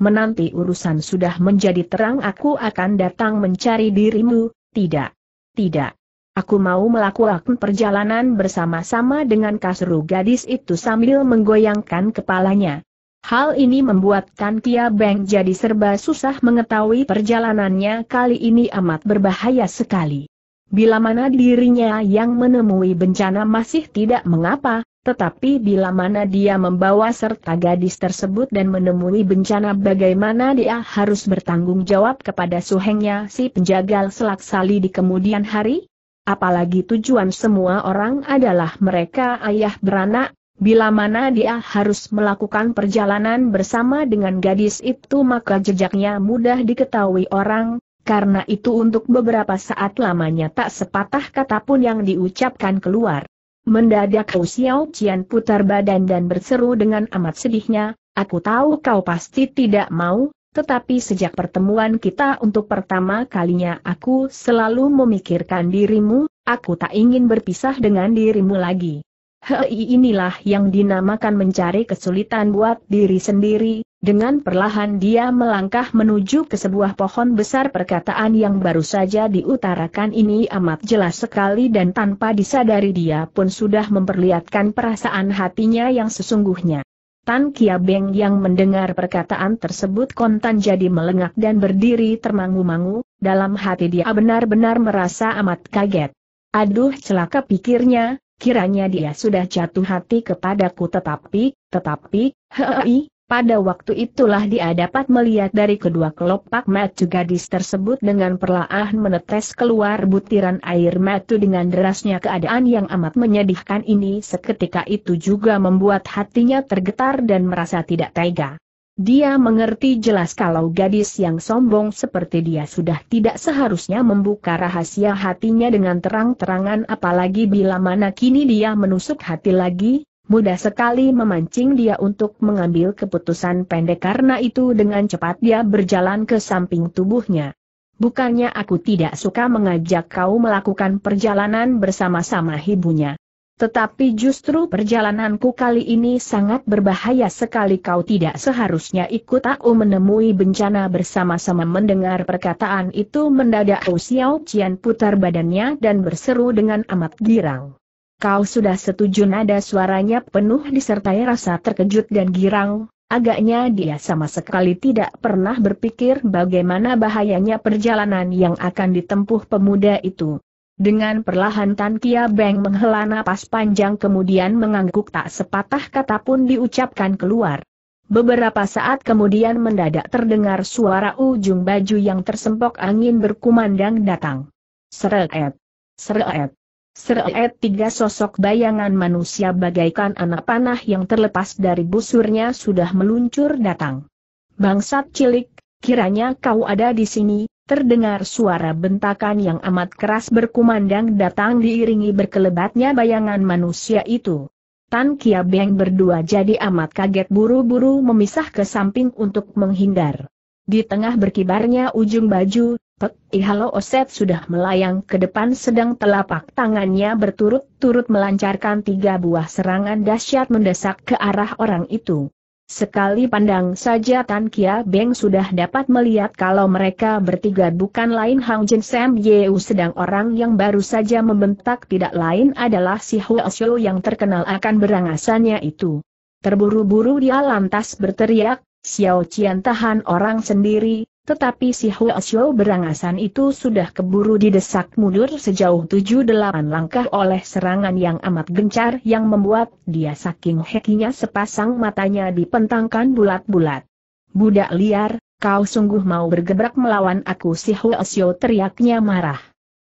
Menanti urusan sudah menjadi terang aku akan datang mencari dirimu." Tidak, tidak. Aku mau melakukan perjalanan bersama-sama dengan kasru gadis itu sambil menggoyangkan kepalanya. Hal ini membuat Tan Kia Beng jadi serba susah mengetahui perjalanannya kali ini amat berbahaya sekali. Bila mana dirinya yang menemui bencana masih tidak mengapa. Tetapi bila mana dia membawa serta gadis tersebut dan menemui bencana, bagaimana dia harus bertanggung jawab kepada suhengnya si penjagal Selaksali di kemudian hari? Apalagi tujuan semua orang adalah mereka ayah beranak, bila mana dia harus melakukan perjalanan bersama dengan gadis itu maka jejaknya mudah diketahui orang. Karena itu untuk beberapa saat lamanya tak sepatah kata pun yang diucapkan keluar. Mendadak Hu Xiao Qian putar badan dan berseru dengan amat sedihnya, "Aku tahu kau pasti tidak mau, tetapi sejak pertemuan kita untuk pertama kalinya aku selalu memikirkan dirimu, aku tak ingin berpisah dengan dirimu lagi." Hei, inilah yang dinamakan mencari kesulitan buat diri sendiri. Dengan perlahan dia melangkah menuju ke sebuah pohon besar. Perkataan yang baru saja diutarakan ini amat jelas sekali dan tanpa disadari dia pun sudah memperlihatkan perasaan hatinya yang sesungguhnya. Tan Kia Beng yang mendengar perkataan tersebut kontan jadi melengak dan berdiri termangu-mangu, dalam hati dia benar-benar merasa amat kaget. Aduh celaka, pikirnya, kiranya dia sudah jatuh hati kepadaku, tetapi, tetapi, hei. Pada waktu itulah dia dapat melihat dari kedua kelopak mata gadis tersebut dengan perlahan menetes keluar butiran air mata dengan derasnya. Keadaan yang amat menyedihkan ini seketika itu juga membuat hatinya tergetar dan merasa tidak tega. Dia mengerti jelas kalau gadis yang sombong seperti dia sudah tidak seharusnya membuka rahasia hatinya dengan terang-terangan, apalagi bila mana kini dia menusuk hati lagi. Mudah sekali memancing dia untuk mengambil keputusan pendek. Karena itu dengan cepat dia berjalan ke samping tubuhnya. "Bukannya aku tidak suka mengajak kau melakukan perjalanan bersama-sama," hibunya. "Tetapi justru perjalananku kali ini sangat berbahaya sekali. Kau tidak seharusnya ikut." "Aku menemui bencana bersama-sama." Mendengar perkataan itu mendadak Hu Xiao Qian putar badannya dan berseru dengan amat girang. "Kau sudah setuju?" Nada suaranya penuh disertai rasa terkejut dan girang. Agaknya dia sama sekali tidak pernah berpikir bagaimana bahayanya perjalanan yang akan ditempuh pemuda itu. Dengan perlahan Tan Kia Beng menghela napas panjang kemudian mengangguk, tak sepatah kata pun diucapkan keluar. Beberapa saat kemudian mendadak terdengar suara ujung baju yang tersempok angin berkumandang datang. Seret, seret. Seret, tiga sosok bayangan manusia bagaikan anak panah yang terlepas dari busurnya sudah meluncur datang. "Bangsat cilik, kiranya kau ada di sini!" Terdengar suara bentakan yang amat keras berkumandang datang diiringi berkelebatnya bayangan manusia itu. Tan Kia Beng berdua jadi amat kaget, buru-buru memisah ke samping untuk menghindar. Di tengah berkibarnya ujung baju, Pek Ihalo Oset sudah melayang ke depan sedang telapak tangannya berturut-turut melancarkan tiga buah serangan dahsyat mendesak ke arah orang itu. Sekali pandang saja Tan Kia Beng sudah dapat melihat kalau mereka bertiga bukan lain Hang Jin Sam Yeu, sedang orang yang baru saja membentak tidak lain adalah Si Hua Xiu yang terkenal akan berangasannya itu. Terburu-buru dia lantas berteriak, "Xiao Qian, tahan orang sendiri!" Tetapi Si Hua Xiu berangasan itu sudah keburu didesak mundur sejauh tujuh delapan langkah oleh serangan yang amat gencar yang membuat dia saking hekinya sepasang matanya dipentangkan bulat-bulat. "Budak liar, kau sungguh mau bergebrak melawan aku?" Si Hua Xiu teriaknya marah.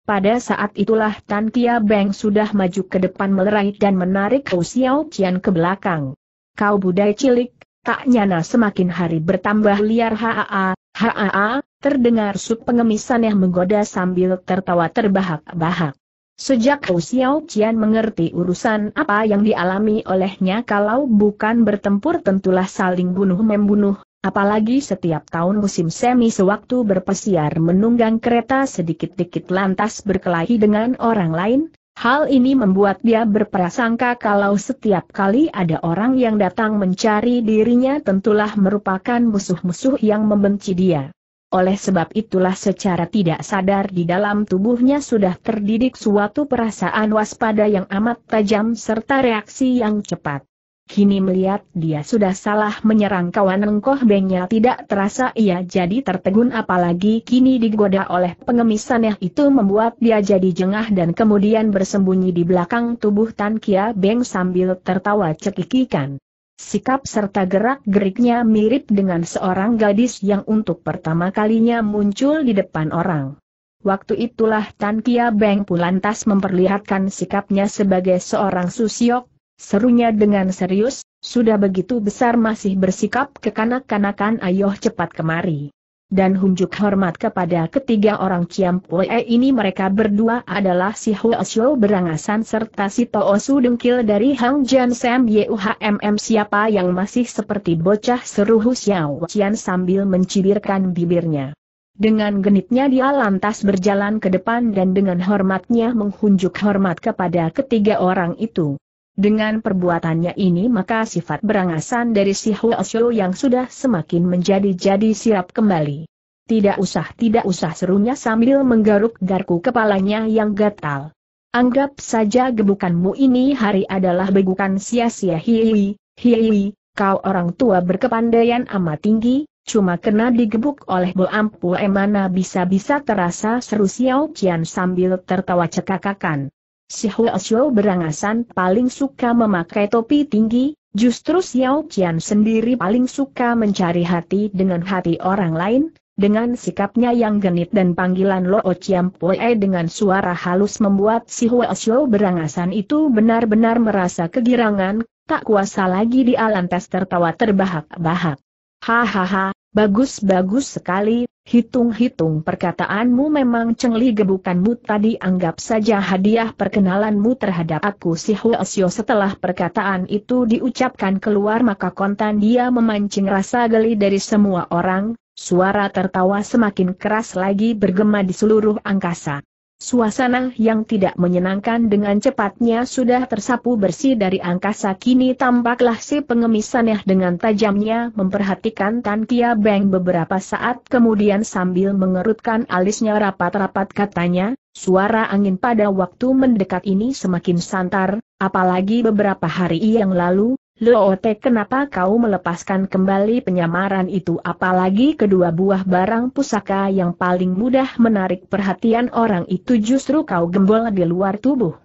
Pada saat itulah Tan Kia Beng sudah maju ke depan melerai dan menarik Hu Xiao Qian ke belakang. "Kau budak cilik, tak nyana semakin hari bertambah liar. Haa! Haa!" Terdengar sup pengemisan yang menggoda sambil tertawa terbahak-bahak. Sejak Hu Xiao Qian mengerti urusan apa yang dialami olehnya, kalau bukan bertempur tentulah saling bunuh-membunuh, apalagi setiap tahun musim semi sewaktu berpesiar menunggang kereta sedikit-dikit lantas berkelahi dengan orang lain. Hal ini membuat dia berprasangka kalau setiap kali ada orang yang datang mencari dirinya tentulah merupakan musuh-musuh yang membenci dia. Oleh sebab itulah secara tidak sadar di dalam tubuhnya sudah terdidik suatu perasaan waspada yang amat tajam serta reaksi yang cepat. Kini melihat dia sudah salah menyerang kawan engkoh bengnya, tidak terasa ia jadi tertegun, apalagi kini digoda oleh pengemisannya itu membuat dia jadi jengah dan kemudian bersembunyi di belakang tubuh Tan Kia Beng sambil tertawa cekikikan. Sikap serta gerak-geriknya mirip dengan seorang gadis yang untuk pertama kalinya muncul di depan orang. Waktu itulah Tan Kia Beng pun lantas memperlihatkan sikapnya sebagai seorang susiok. Serunya dengan serius, "Sudah begitu besar masih bersikap kekanak-kanakan, ayo cepat kemari. Dan hunjuk hormat kepada ketiga orang Chiang Pue ini." Mereka berdua adalah Si Hua Xiu berangasan serta si Tao Su Dengkil dari Hang Jin Sam Yeu. "Hmm, siapa yang masih seperti bocah?" seru Hu Xiao Qian sambil mencibirkan bibirnya. Dengan genitnya dia lantas berjalan ke depan dan dengan hormatnya menghunjuk hormat kepada ketiga orang itu. Dengan perbuatannya ini maka sifat berangasan dari Si Hua Xiu yang sudah semakin menjadi-jadi sirap kembali. "Tidak usah, tidak usah," serunya sambil menggaruk-garuk kepalanya yang gatal. "Anggap saja gebukanmu ini hari adalah bebukan sia-sia. Hihi, hihi, kau orang tua berkepandaian amat tinggi, cuma kena digebuk oleh Bu Ampu emana bisa-bisa terasa," seru Xiao Qian sambil tertawa cekakakan. Si Hua Xiu berangasan paling suka memakai topi tinggi, Justru Xiao Qian sendiri paling suka mencari hati dengan hati orang lain, dengan sikapnya yang genit dan panggilan Lo Chiam Poe dengan suara halus membuat si Hua Xiu berangasan itu benar-benar merasa kegirangan, tak kuasa lagi dia lantas tertawa terbahak-bahak. Hahaha, bagus-bagus sekali, hitung-hitung perkataanmu memang cengli gebukanmu tadi anggap saja hadiah perkenalanmu terhadap aku. Si Hua Xiu setelah perkataan itu diucapkan keluar maka kontan dia memancing rasa geli dari semua orang, suara tertawa semakin keras lagi bergema di seluruh angkasa. Suasana yang tidak menyenangkan dengan cepatnya sudah tersapu bersih dari angkasa. Kini tampaklah si pengemis aneh dengan tajamnya memperhatikan Tan Kia Beng beberapa saat kemudian sambil mengerutkan alisnya rapat-rapat katanya, suara angin pada waktu mendekat ini semakin santar, apalagi beberapa hari yang lalu, Loote kenapa kau melepaskan kembali penyamaran itu apalagi kedua buah barang pusaka yang paling mudah menarik perhatian orang itu justru kau gembol di luar tubuh.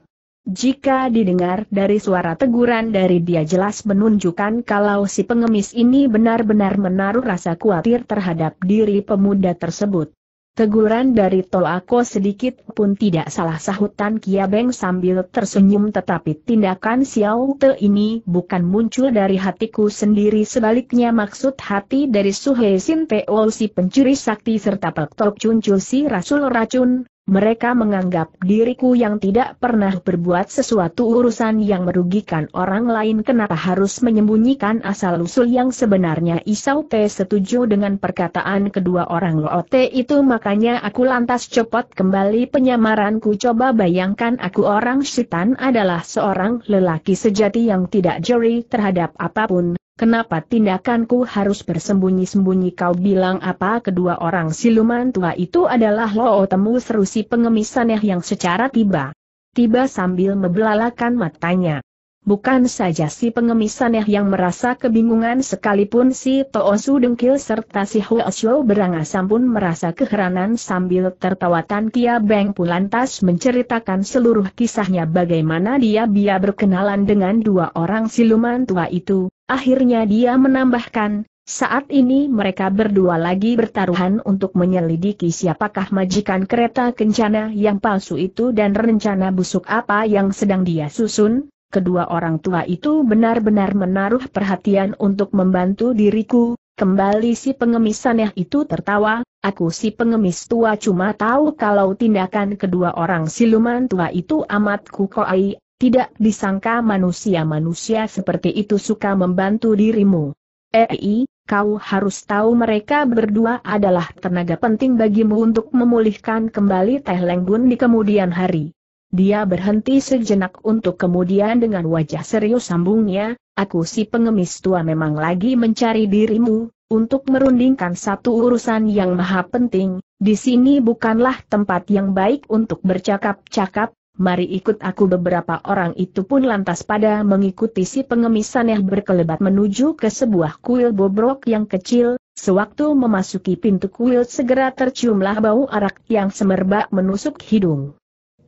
Jika didengar dari suara teguran dari dia jelas menunjukkan kalau si pengemis ini benar-benar menaruh rasa khawatir terhadap diri pemuda tersebut. Teguran dari Toako sedikit pun tidak salah sahut Tan Kia Beng sambil tersenyum tetapi tindakan Siaw Te ini bukan muncul dari hatiku sendiri sebaliknya maksud hati dari Su Hei Sin Teo si pencuri sakti serta Pek Tok Chung Chu si Rasul Racun, mereka menganggap diriku yang tidak pernah berbuat sesuatu urusan yang merugikan orang lain kenapa harus menyembunyikan asal-usul yang sebenarnya. Xiao Te setuju dengan perkataan kedua orang Loote itu makanya aku lantas copot kembali penyamaranku. Coba bayangkan aku orang setan adalah seorang lelaki sejati yang tidak jeri terhadap apapun. Kenapa tindakanku harus bersembunyi-sembunyi? Kau bilang apa kedua orang siluman tua itu adalah Lo Temu seru si pengemis aneh yang secara tiba-tiba sambil membelalakan matanya. Bukan saja si pengemis aneh yang merasa kebingungan sekalipun si Tao Su Dengkil serta si Hua Xiu berangasan pun merasa keheranan sambil tertawa. Tan Kia Beng pun lantas menceritakan seluruh kisahnya bagaimana dia dia berkenalan dengan dua orang siluman tua itu. Akhirnya dia menambahkan, saat ini mereka berdua lagi bertaruhan untuk menyelidiki siapakah majikan kereta kencana yang palsu itu dan rencana busuk apa yang sedang dia susun. Kedua orang tua itu benar-benar menaruh perhatian untuk membantu diriku. Kembali si pengemis aneh itu tertawa, aku si pengemis tua cuma tahu kalau tindakan kedua orang siluman tua itu amat kukoi. Tidak disangka manusia-manusia seperti itu suka membantu dirimu. Ei, kau harus tahu mereka berdua adalah tenaga penting bagimu untuk memulihkan kembali Teh Lenggun di kemudian hari. Dia berhenti sejenak untuk kemudian dengan wajah serius sambungnya, aku si pengemis tua memang lagi mencari dirimu, untuk merundingkan satu urusan yang maha penting, di sini bukanlah tempat yang baik untuk bercakap-cakap. Mari ikut aku. Beberapa orang itu pun lantas pada mengikuti si pengemis aneh berkelebat menuju ke sebuah kuil bobrok yang kecil. Sewaktu memasuki pintu kuil segera terciumlah bau arak yang semerbak menusuk hidung.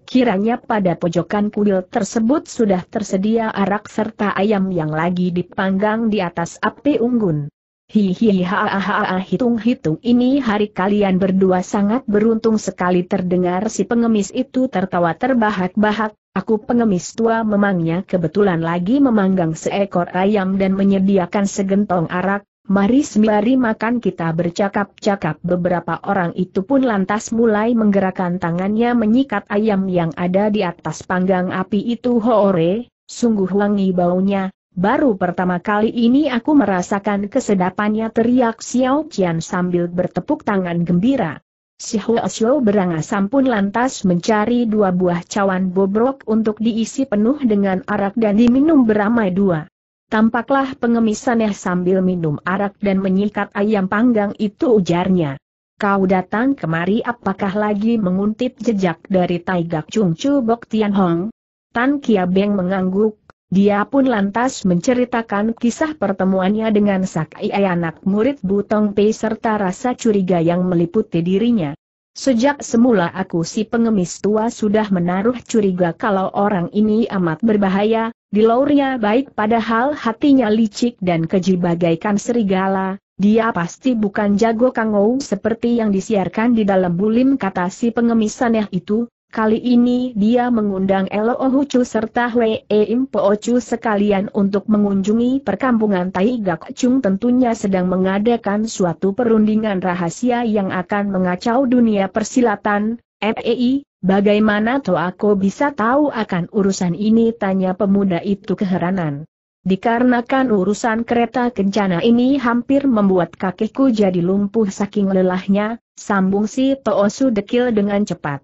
Kiranya pada pojokan kuil tersebut sudah tersedia arak serta ayam yang lagi dipanggang di atas api unggun. Hihihi ha ha ha, hitung-hitung ini hari kalian berdua sangat beruntung sekali. Terdengar si pengemis itu tertawa terbahak-bahak, aku pengemis tua memangnya kebetulan lagi memanggang seekor ayam dan menyediakan segentong arak, mari sembari makan kita bercakap-cakap. Beberapa orang itu pun lantas mulai menggerakkan tangannya menyikat ayam yang ada di atas panggang api itu. Hoore, sungguh wangi baunya. Baru pertama kali ini aku merasakan kesedapannya, teriak Xiao Qian sambil bertepuk tangan gembira. Si Hua Xiu berangasan pun lantas mencari dua buah cawan bobrok untuk diisi penuh dengan arak dan diminum beramai dua. Tampaklah pengemis aneh sambil minum arak dan menyikat ayam panggang itu, ujarnya. Kau datang kemari apakah lagi menguntit jejak dari Tai Gak Chung Chu Bok Tian Hang? Tan Kia Beng mengangguk. Dia pun lantas menceritakan kisah pertemuannya dengan Sakai anak murid Bu Tongpei serta rasa curiga yang meliputi dirinya. Sejak semula aku si pengemis tua sudah menaruh curiga kalau orang ini amat berbahaya, Dilaurnya baik padahal hatinya licik dan keji bagaikan serigala, dia pasti bukan jago Kangou seperti yang disiarkan di dalam bulim kata si pengemis aneh itu. Kali ini dia mengundang Elo Ohucu serta Wee Im Po Chu sekalian untuk mengunjungi perkampungan Tai Gak Chung, tentunya sedang mengadakan suatu perundingan rahasia yang akan mengacau dunia persilatan. M E I, bagaimana toh aku bisa tahu akan urusan ini? Tanya pemuda itu keheranan. Dikarenakan urusan kereta kencana ini hampir membuat kakiku jadi lumpuh saking lelahnya, sambung si Tao Su Dengkil dengan cepat.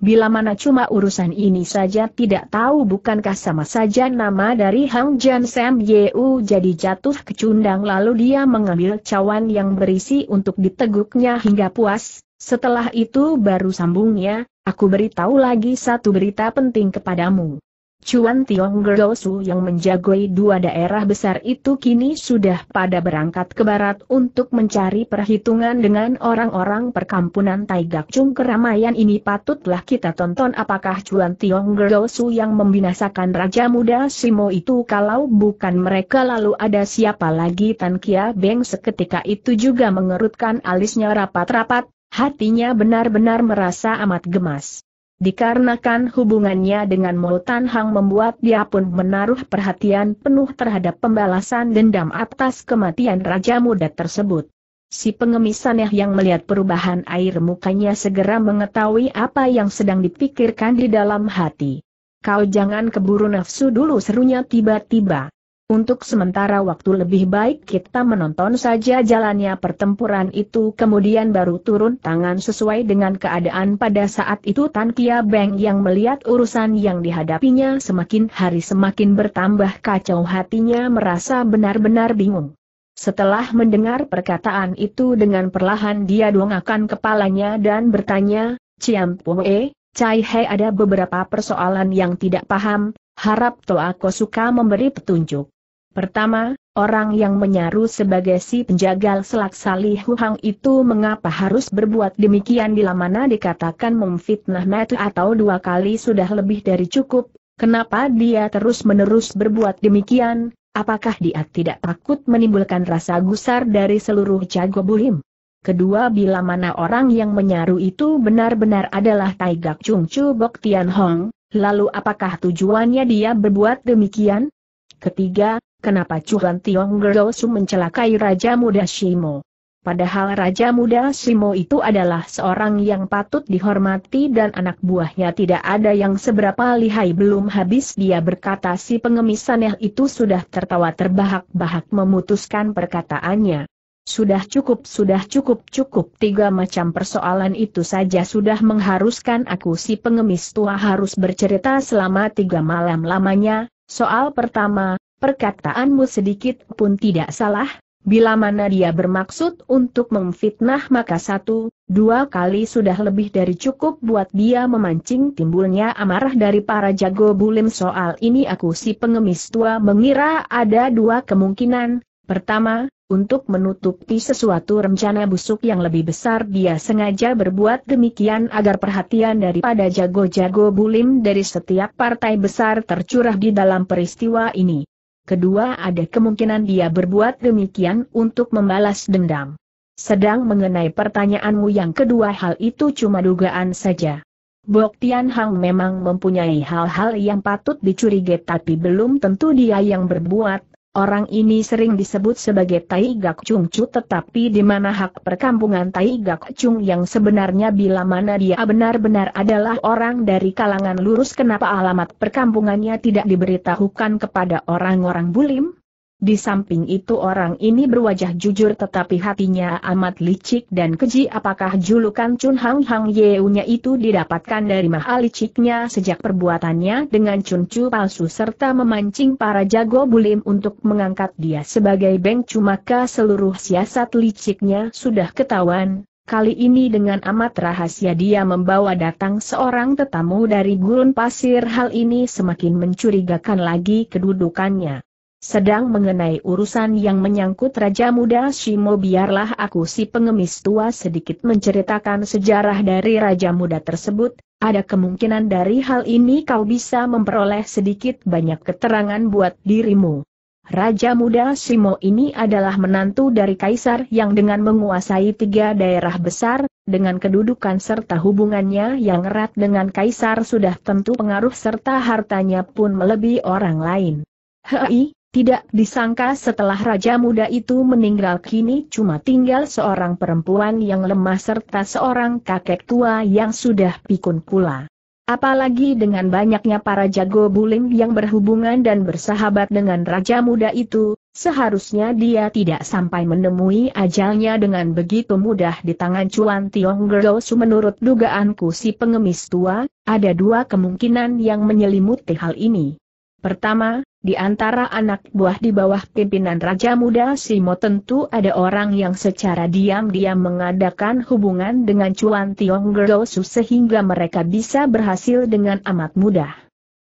Bila mana cuma urusan ini saja tidak tahu, bukankah sama saja nama dari Hang Jin Sam Yeu jadi jatuh kecundang? Lalu dia mengambil cawan yang berisi untuk diteguknya hingga puas. Setelah itu baru sambungnya, aku beritahu lagi satu berita penting kepadamu. Cuchan Tiong Gelosu yang menjagoi dua daerah besar itu kini sudah pada berangkat ke barat untuk mencari perhitungan dengan orang-orang perkampunan Tai Gak Chung. Keramaian ini patutlah kita tonton. Apakah Cuchan Tiong Gelosu yang membinasakan Raja Muda Shimo itu? Kalau bukan mereka, lalu ada siapa lagi? Tan Kia Beng seketika itu juga mengerutkan alisnya rapat-rapat. Hatinya benar-benar merasa amat gemas. Dikarenakan hubungannya dengan Bok Tian Hang membuat dia pun menaruh perhatian penuh terhadap pembalasan dendam atas kematian Raja Muda tersebut. Si pengemis aneh yang melihat perubahan air mukanya segera mengetahui apa yang sedang dipikirkan di dalam hati. Kau jangan keburu nafsu dulu, serunya tiba-tiba. Untuk sementara waktu lebih baik kita menonton saja jalannya pertempuran itu, kemudian baru turun tangan sesuai dengan keadaan pada saat itu. Tan Kia Beng yang melihat urusan yang dihadapinya semakin hari semakin bertambah kacau, hatinya merasa benar-benar bingung. Setelah mendengar perkataan itu, dengan perlahan dia dongakkan kepalanya dan bertanya, Ciam Poe, Chai Hei, ada beberapa persoalan yang tidak paham, harap toh aku suka memberi petunjuk. Pertama, orang yang menyaru sebagai si penjagal Selaksali Huhang itu mengapa harus berbuat demikian? Bila mana dikatakan memfitnah mati atau dua kali sudah lebih dari cukup, kenapa dia terus-menerus berbuat demikian? Apakah dia tidak takut menimbulkan rasa gusar dari seluruh jago bulim? Kedua, bila mana orang yang menyaru itu benar-benar adalah Tai Gak Chung Chu Bok Tian Hang, lalu apakah tujuannya dia berbuat demikian? Ketiga, kenapa Cuchan Tiong Gelosu mencelakai Raja Muda Shimo? Padahal Raja Muda Shimo itu adalah seorang yang patut dihormati dan anak buahnya tidak ada yang seberapa lihai. Belum habis dia berkata, si pengemis aneh itu sudah tertawa terbahak-bahak memutuskan perkataannya. Sudah cukup, sudah cukup, cukup. Tiga macam persoalan itu saja sudah mengharuskan aku si pengemis tua harus bercerita selama tiga malam lamanya. Soal pertama, perkataanmu sedikit pun tidak salah. Bila mana dia bermaksud untuk memfitnah, maka satu, dua kali sudah lebih dari cukup buat dia memancing timbulnya amarah dari para jago bulim. Soal ini aku si pengemis tua mengira ada dua kemungkinan. Pertama, untuk menutupi sesuatu rencana busuk yang lebih besar, dia sengaja berbuat demikian agar perhatian daripada jago-jago bulim dari setiap partai besar tercurah di dalam peristiwa ini. Kedua, ada kemungkinan dia berbuat demikian untuk membalas dendam. Sedang mengenai pertanyaanmu yang kedua, hal itu cuma dugaan saja. Bok Tian Hang memang mempunyai hal-hal yang patut dicurigai, tapi belum tentu dia yang berbuat. Orang ini sering disebut sebagai Tai Gak Chung Chu, tetapi di mana hak perkampungan Tai Gak Chung yang sebenarnya? Bila mana dia benar-benar adalah orang dari kalangan lurus, kenapa alamat perkampungannya tidak diberitahukan kepada orang-orang bulim? Di samping itu, orang ini berwajah jujur tetapi hatinya amat licik dan keji. Apakah julukan Chun Hang Hang Yeu-nya itu didapatkan dari maha liciknya sejak perbuatannya dengan Chun Chu palsu serta memancing para jago bulim untuk mengangkat dia sebagai Beng Chu? Maka seluruh siasat liciknya sudah ketahuan. Kali ini dengan amat rahasia dia membawa datang seorang tetamu dari Gurun Pasir. Hal ini semakin mencurigakan lagi kedudukannya. Sedang mengenai urusan yang menyangkut Raja Muda Shimo, biarlah aku si pengemis tua sedikit menceritakan sejarah dari Raja Muda tersebut. Ada kemungkinan dari hal ini kau bisa memperoleh sedikit banyak keterangan buat dirimu. Raja Muda Shimo ini adalah menantu dari Kaisar yang dengan menguasai tiga daerah besar, dengan kedudukan serta hubungannya yang erat dengan Kaisar sudah tentu pengaruh serta hartanya pun melebihi orang lain. Hei, tidak disangka setelah Raja Muda itu meninggal kini cuma tinggal seorang perempuan yang lemah serta seorang kakek tua yang sudah pikun pula. Apalagi dengan banyaknya para jago bulim yang berhubungan dan bersahabat dengan Raja Muda itu, seharusnya dia tidak sampai menemui ajalnya dengan begitu mudah di tangan Cuchan Tiong Gelosu. Menurut dugaanku si pengemis tua, ada dua kemungkinan yang menyelimuti hal ini. Pertama, di antara anak buah di bawah pimpinan Raja Muda Shimo tentu ada orang yang secara diam-diam mengadakan hubungan dengan Cuchan Tiong Gelosu sehingga mereka bisa berhasil dengan amat mudah.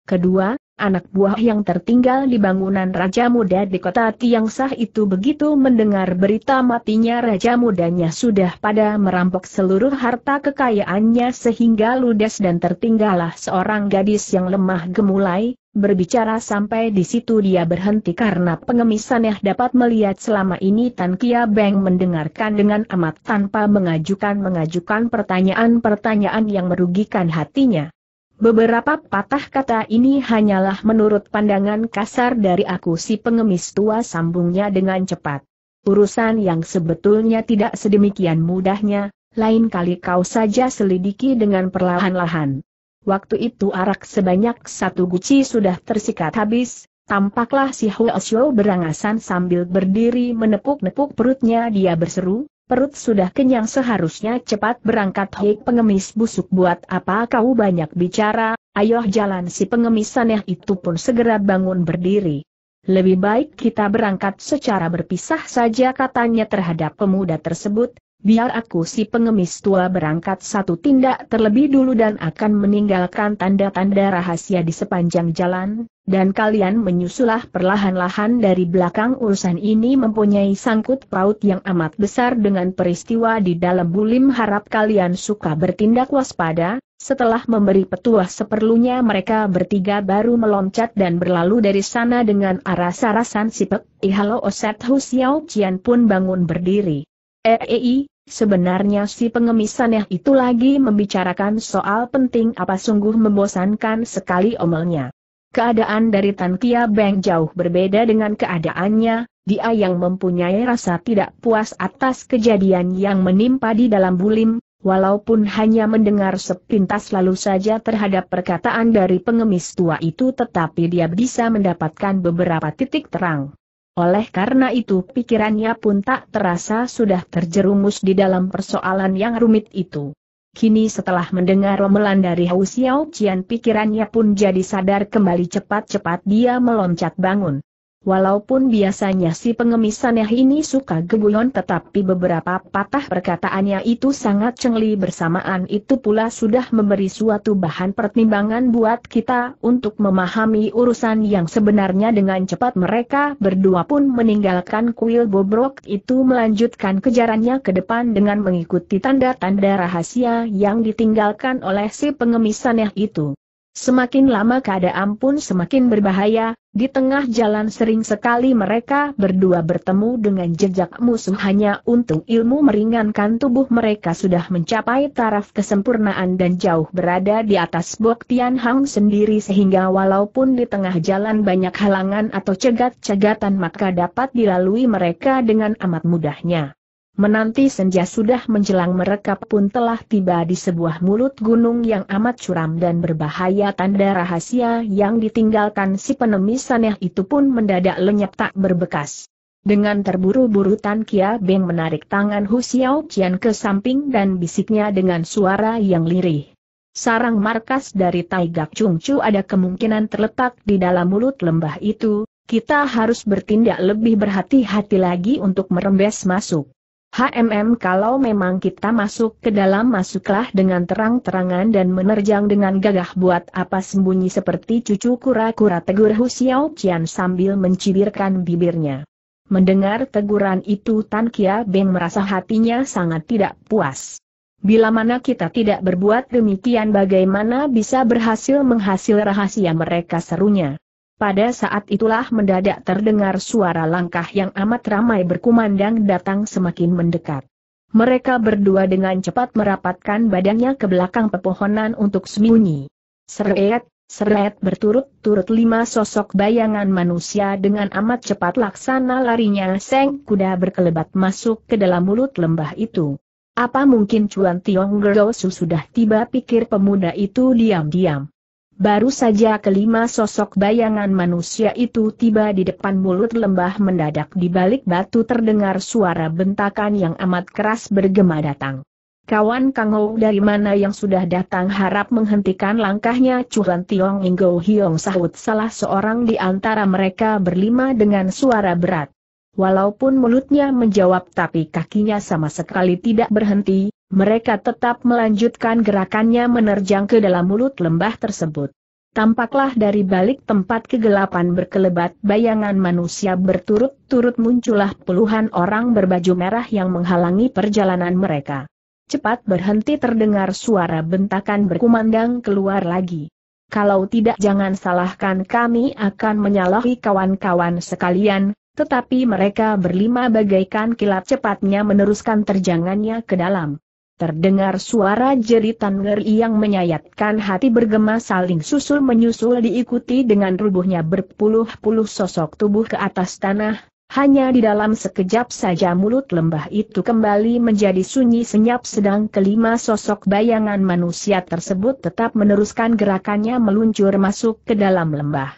Kedua, anak buah yang tertinggal di bangunan Raja Muda di kota Tiangsha itu begitu mendengar berita matinya Raja Mudanya sudah pada merampok seluruh harta kekayaannya sehingga ludes dan tertinggallah seorang gadis yang lemah gemulai. Berbicara sampai di situ dia berhenti karena pengemis aneh dapat melihat selama ini Tan Kia Beng mendengarkan dengan amat tanpa mengajukan-mengajukan pertanyaan-pertanyaan yang merugikan hatinya. Beberapa patah kata ini hanyalah menurut pandangan kasar dari aku si pengemis tua, sambungnya dengan cepat. Urusan yang sebetulnya tidak sedemikian mudahnya, lain kali kau saja selidiki dengan perlahan-lahan. Waktu itu arak sebanyak satu guci sudah tersikat habis, tampaklah si Hua Xiu berangasan sambil berdiri menepuk-nepuk perutnya. Dia berseru, perut sudah kenyang, seharusnya cepat berangkat. Hei pengemis busuk, buat apa kau banyak bicara, ayo jalan. Si pengemis aneh itu pun segera bangun berdiri. Lebih baik kita berangkat secara berpisah saja, katanya terhadap pemuda tersebut. Biar aku si pengemis tua berangkat satu tindak terlebih dulu dan akan meninggalkan tanda-tanda rahasia di sepanjang jalan, dan kalian menyusulah perlahan-lahan dari belakang. Urusan ini mempunyai sangkut paut yang amat besar dengan peristiwa di dalam bulim. Harap kalian suka bertindak waspada. Setelah memberi petuah seperlunya, mereka bertiga baru meloncat dan berlalu dari sana dengan aras-arasan. Si Pek Ihalo Oset Hu Xiao Qian pun bangun berdiri. Ei, sebenarnya si pengemis aneh itu lagi membicarakan soal penting apa? Sungguh membosankan sekali omelnya. Keadaan dari Tan Kia Beng jauh berbeda dengan keadaannya, dia yang mempunyai rasa tidak puas atas kejadian yang menimpa di dalam bulim, walaupun hanya mendengar sepintas lalu saja terhadap perkataan dari pengemis tua itu, tetapi dia bisa mendapatkan beberapa titik terang. Oleh karena itu pikirannya pun tak terasa sudah terjerumus di dalam persoalan yang rumit itu. Kini setelah mendengar omelan dari Hu Xiao Qian, pikirannya pun jadi sadar kembali. Cepat-cepat dia meloncat bangun. Walaupun biasanya si pengemis aneh ini suka geguyon, tetapi beberapa patah perkataannya itu sangat cengli. Bersamaan itu pula sudah memberi suatu bahan pertimbangan buat kita untuk memahami urusan yang sebenarnya. Dengan cepat mereka berdua pun meninggalkan kuil bobrok itu, melanjutkan kejarannya ke depan dengan mengikuti tanda-tanda rahasia yang ditinggalkan oleh si pengemis aneh itu. Semakin lama keadaan pun semakin berbahaya. Di tengah jalan sering sekali mereka berdua bertemu dengan jejak musuh. Hanya untung ilmu meringankan tubuh mereka sudah mencapai taraf kesempurnaan dan jauh berada di atas Bok Tian Hang sendiri, sehingga walaupun di tengah jalan banyak halangan atau cegat-cegatan maka dapat dilalui mereka dengan amat mudahnya. Menanti senja sudah menjelang, mereka pun telah tiba di sebuah mulut gunung yang amat curam dan berbahaya. Tanda rahasia yang ditinggalkan si pengemis aneh itu pun mendadak lenyap tak berbekas. Dengan terburu-buru Tan Kia Beng menarik tangan Hu Xiao Qian ke samping dan bisiknya dengan suara yang lirih. Sarang markas dari Tai Gak Chung Chu ada kemungkinan terletak di dalam mulut lembah itu, kita harus bertindak lebih berhati-hati lagi untuk merembes masuk. "Hmm, kalau memang kita masuk ke dalam, masuklah dengan terang-terangan dan menerjang dengan gagah, buat apa sembunyi seperti cucu kura-kura," tegur Hu Xiao Qian sambil mencibirkan bibirnya. Mendengar teguran itu, Tan Kia Beng merasa hatinya sangat tidak puas. Bila mana kita tidak berbuat demikian, bagaimana bisa berhasil menghasil rahasia mereka, serunya. Pada saat itulah mendadak terdengar suara langkah yang amat ramai berkumandang datang semakin mendekat. Mereka berdua dengan cepat merapatkan badannya ke belakang pepohonan untuk sembunyi. Seret, seret berturut-turut lima sosok bayangan manusia dengan amat cepat laksana larinya seng kuda berkelebat masuk ke dalam mulut lembah itu. Apa mungkin Cuan Tiong Gelosu sudah tiba, pikir pemuda itu diam-diam. Baru saja kelima sosok bayangan manusia itu tiba di depan mulut lembah, mendadak di balik batu terdengar suara bentakan yang amat keras bergema datang. "Kawan Kangou, dari mana yang sudah datang? Harap menghentikan langkahnya Cuan Tiong Inggo Hiong," sahut salah seorang di antara mereka berlima dengan suara berat. Walaupun mulutnya menjawab tapi kakinya sama sekali tidak berhenti. Mereka tetap melanjutkan gerakannya menerjang ke dalam mulut lembah tersebut. Tampaklah dari balik tempat kegelapan berkelebat bayangan manusia berturut-turut muncullah puluhan orang berbaju merah yang menghalangi perjalanan mereka. "Cepat berhenti!" terdengar suara bentakan berkumandang keluar lagi. "Kalau tidak, jangan salahkan kami akan menyalahi kawan-kawan sekalian." Tetapi mereka berlima bagaikan kilat cepatnya meneruskan terjangannya ke dalam. Terdengar suara jeritan ngeri yang menyayatkan hati bergema saling susul-menyusul, diikuti dengan rubuhnya berpuluh-puluh sosok tubuh ke atas tanah. Hanya di dalam sekejap saja mulut lembah itu kembali menjadi sunyi senyap, sedang kelima sosok bayangan manusia tersebut tetap meneruskan gerakannya meluncur masuk ke dalam lembah.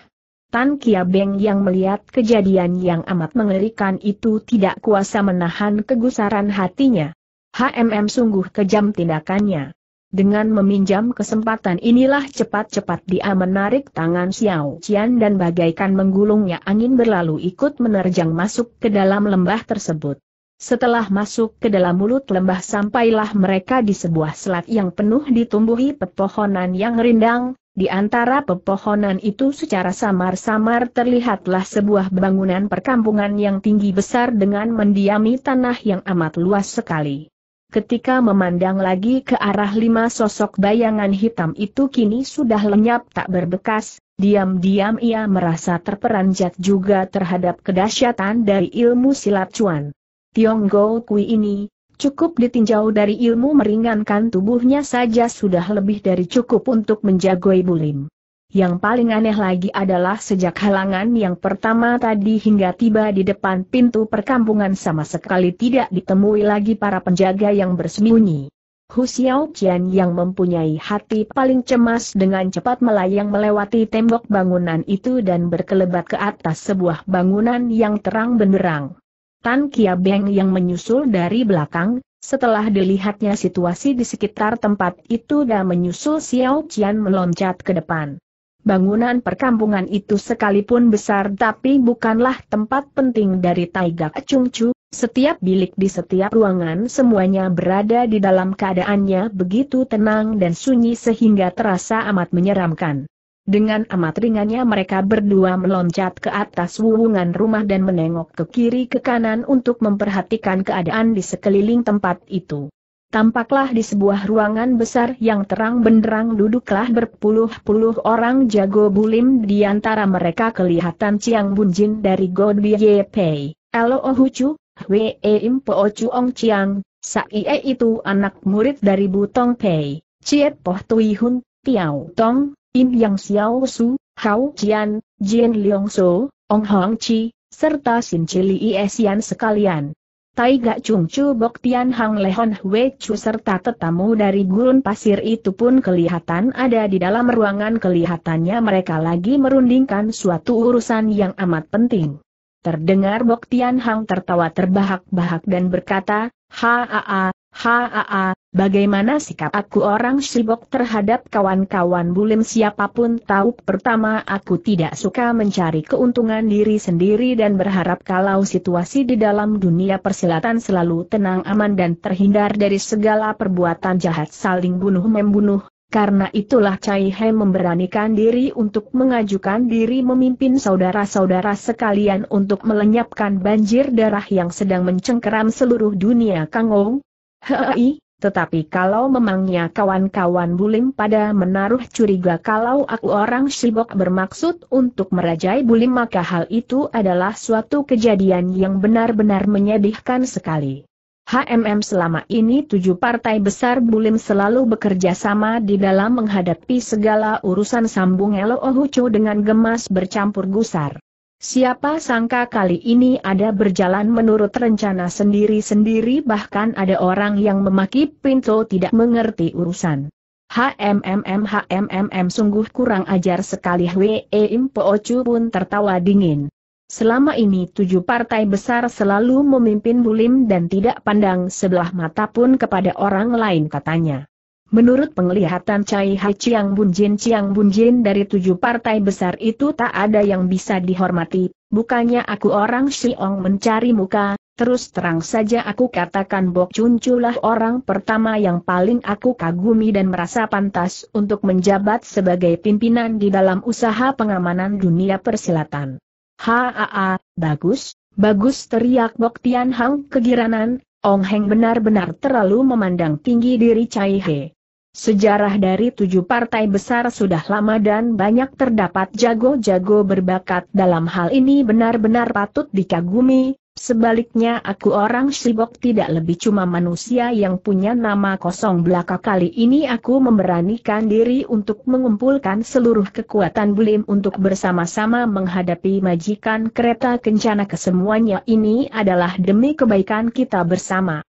Tan Kia Beng yang melihat kejadian yang amat mengerikan itu tidak kuasa menahan kegusaran hatinya. Hmm, sungguh kejam tindakannya. Dengan meminjam kesempatan inilah cepat-cepat dia menarik tangan Xiao Qian dan bagaikan menggulungnya angin berlalu ikut menerjang masuk ke dalam lembah tersebut. Setelah masuk ke dalam mulut lembah, sampailah mereka di sebuah selat yang penuh ditumbuhi pepohonan yang rindang. Di antara pepohonan itu secara samar-samar terlihatlah sebuah bangunan perkampungan yang tinggi besar dengan mendiami tanah yang amat luas sekali. Ketika memandang lagi ke arah lima sosok bayangan hitam itu, kini sudah lenyap tak berbekas. Diam-diam ia merasa terperanjat juga terhadap kedahsyatan dari ilmu silat Cuan Tionggo Kui ini. Cukup ditinjau dari ilmu meringankan tubuhnya saja sudah lebih dari cukup untuk menjagoi bulim. Yang paling aneh lagi adalah sejak halangan yang pertama tadi hingga tiba di depan pintu perkampungan, sama sekali tidak ditemui lagi para penjaga yang bersembunyi. Hu Xiao Qian yang mempunyai hati paling cemas dengan cepat melayang melewati tembok bangunan itu dan berkelebat ke atas sebuah bangunan yang terang benderang. Tan Kia Beng yang menyusul dari belakang. Setelah dilihatnya situasi di sekitar tempat itu dan menyusul Xiao Qian meloncat ke depan. Bangunan perkampungan itu sekalipun besar tapi bukanlah tempat penting dari Tai Gak Chung Chu. Setiap bilik di setiap ruangan semuanya berada di dalam keadaannya begitu tenang dan sunyi sehingga terasa amat menyeramkan. Dengan amat ringannya mereka berdua meloncat ke atas wuwungan rumah dan menengok ke kiri ke kanan untuk memperhatikan keadaan di sekeliling tempat itu. Tampaklah di sebuah ruangan besar yang terang benderang duduklah berpuluh-puluh orang jago bulim, di antara mereka kelihatan Chiang Bun Jin dari Godye Pei, Elo Ohucu, Wee Im Po Chu Ong Chiang, Sakai itu anak murid dari Butong P, Ciet Poh Tui Hun, Tiao Tong, Im Yang Xiao Su, Hao Qian, Jin Leong So, Ong Hong Chi, serta Sin Chili Isian sekalian. Tai Gak Chung Chu Bok Tian Hang Lehon Hwe Chu serta tetamu dari Gurun Pasir itu pun kelihatan ada di dalam ruangan. Kelihatannya mereka lagi merundingkan suatu urusan yang amat penting. Terdengar Bok Tian Hang tertawa terbahak-bahak dan berkata, "Haa, haa, Bagaimana sikap aku orang Shibok terhadap kawan-kawan bulim siapapun tahu? Pertama, aku tidak suka mencari keuntungan diri sendiri dan berharap kalau situasi di dalam dunia persilatan selalu tenang aman dan terhindar dari segala perbuatan jahat saling bunuh-membunuh. Karena itulah Chai Hei memberanikan diri untuk mengajukan diri memimpin saudara-saudara sekalian untuk melenyapkan banjir darah yang sedang mencengkeram seluruh dunia Kangou. Hei. Tetapi kalau memangnya kawan-kawan bulim pada menaruh curiga kalau aku orang Shibok bermaksud untuk merajai bulim, maka hal itu adalah suatu kejadian yang benar-benar menyedihkan sekali. H M M selama ini tujuh partai besar bulim selalu bekerja sama di dalam menghadapi segala urusan, sambung Elo Ohucu dengan gemas bercampur gusar. Siapa sangka kali ini ada berjalan menurut rencana sendiri-sendiri, bahkan ada orang yang memaki pintu tidak mengerti urusan. HMMM HMMM sungguh kurang ajar sekali. Wee Im Po Chu pun tertawa dingin. Selama ini tujuh partai besar selalu memimpin bulim dan tidak pandang sebelah mata pun kepada orang lain, katanya. Menurut penglihatan Chai Hei, Chiang Bun Jin Chiang Bun Jin dari tujuh partai besar itu tak ada yang bisa dihormati. Bukannya aku orang Siong mencari muka, terus terang saja aku katakan Bok Chun Chu lah orang pertama yang paling aku kagumi dan merasa pantas untuk menjabat sebagai pimpinan di dalam usaha pengamanan dunia persilatan. Haa, bagus, bagus, teriak Bok Tian Hang kegiranan. Ong Heng benar-benar terlalu memandang tinggi diri Chai Hei. Sejarah dari tujuh partai besar sudah lama dan banyak terdapat jago-jago berbakat dalam hal ini, benar-benar patut dikagumi. Sebaliknya aku orang Shibok tidak lebih, cuma manusia yang punya nama kosong. Belaka kali ini aku memberanikan diri untuk mengumpulkan seluruh kekuatan bulim untuk bersama-sama menghadapi majikan kereta kencana. Kesemuanya ini adalah demi kebaikan kita bersama.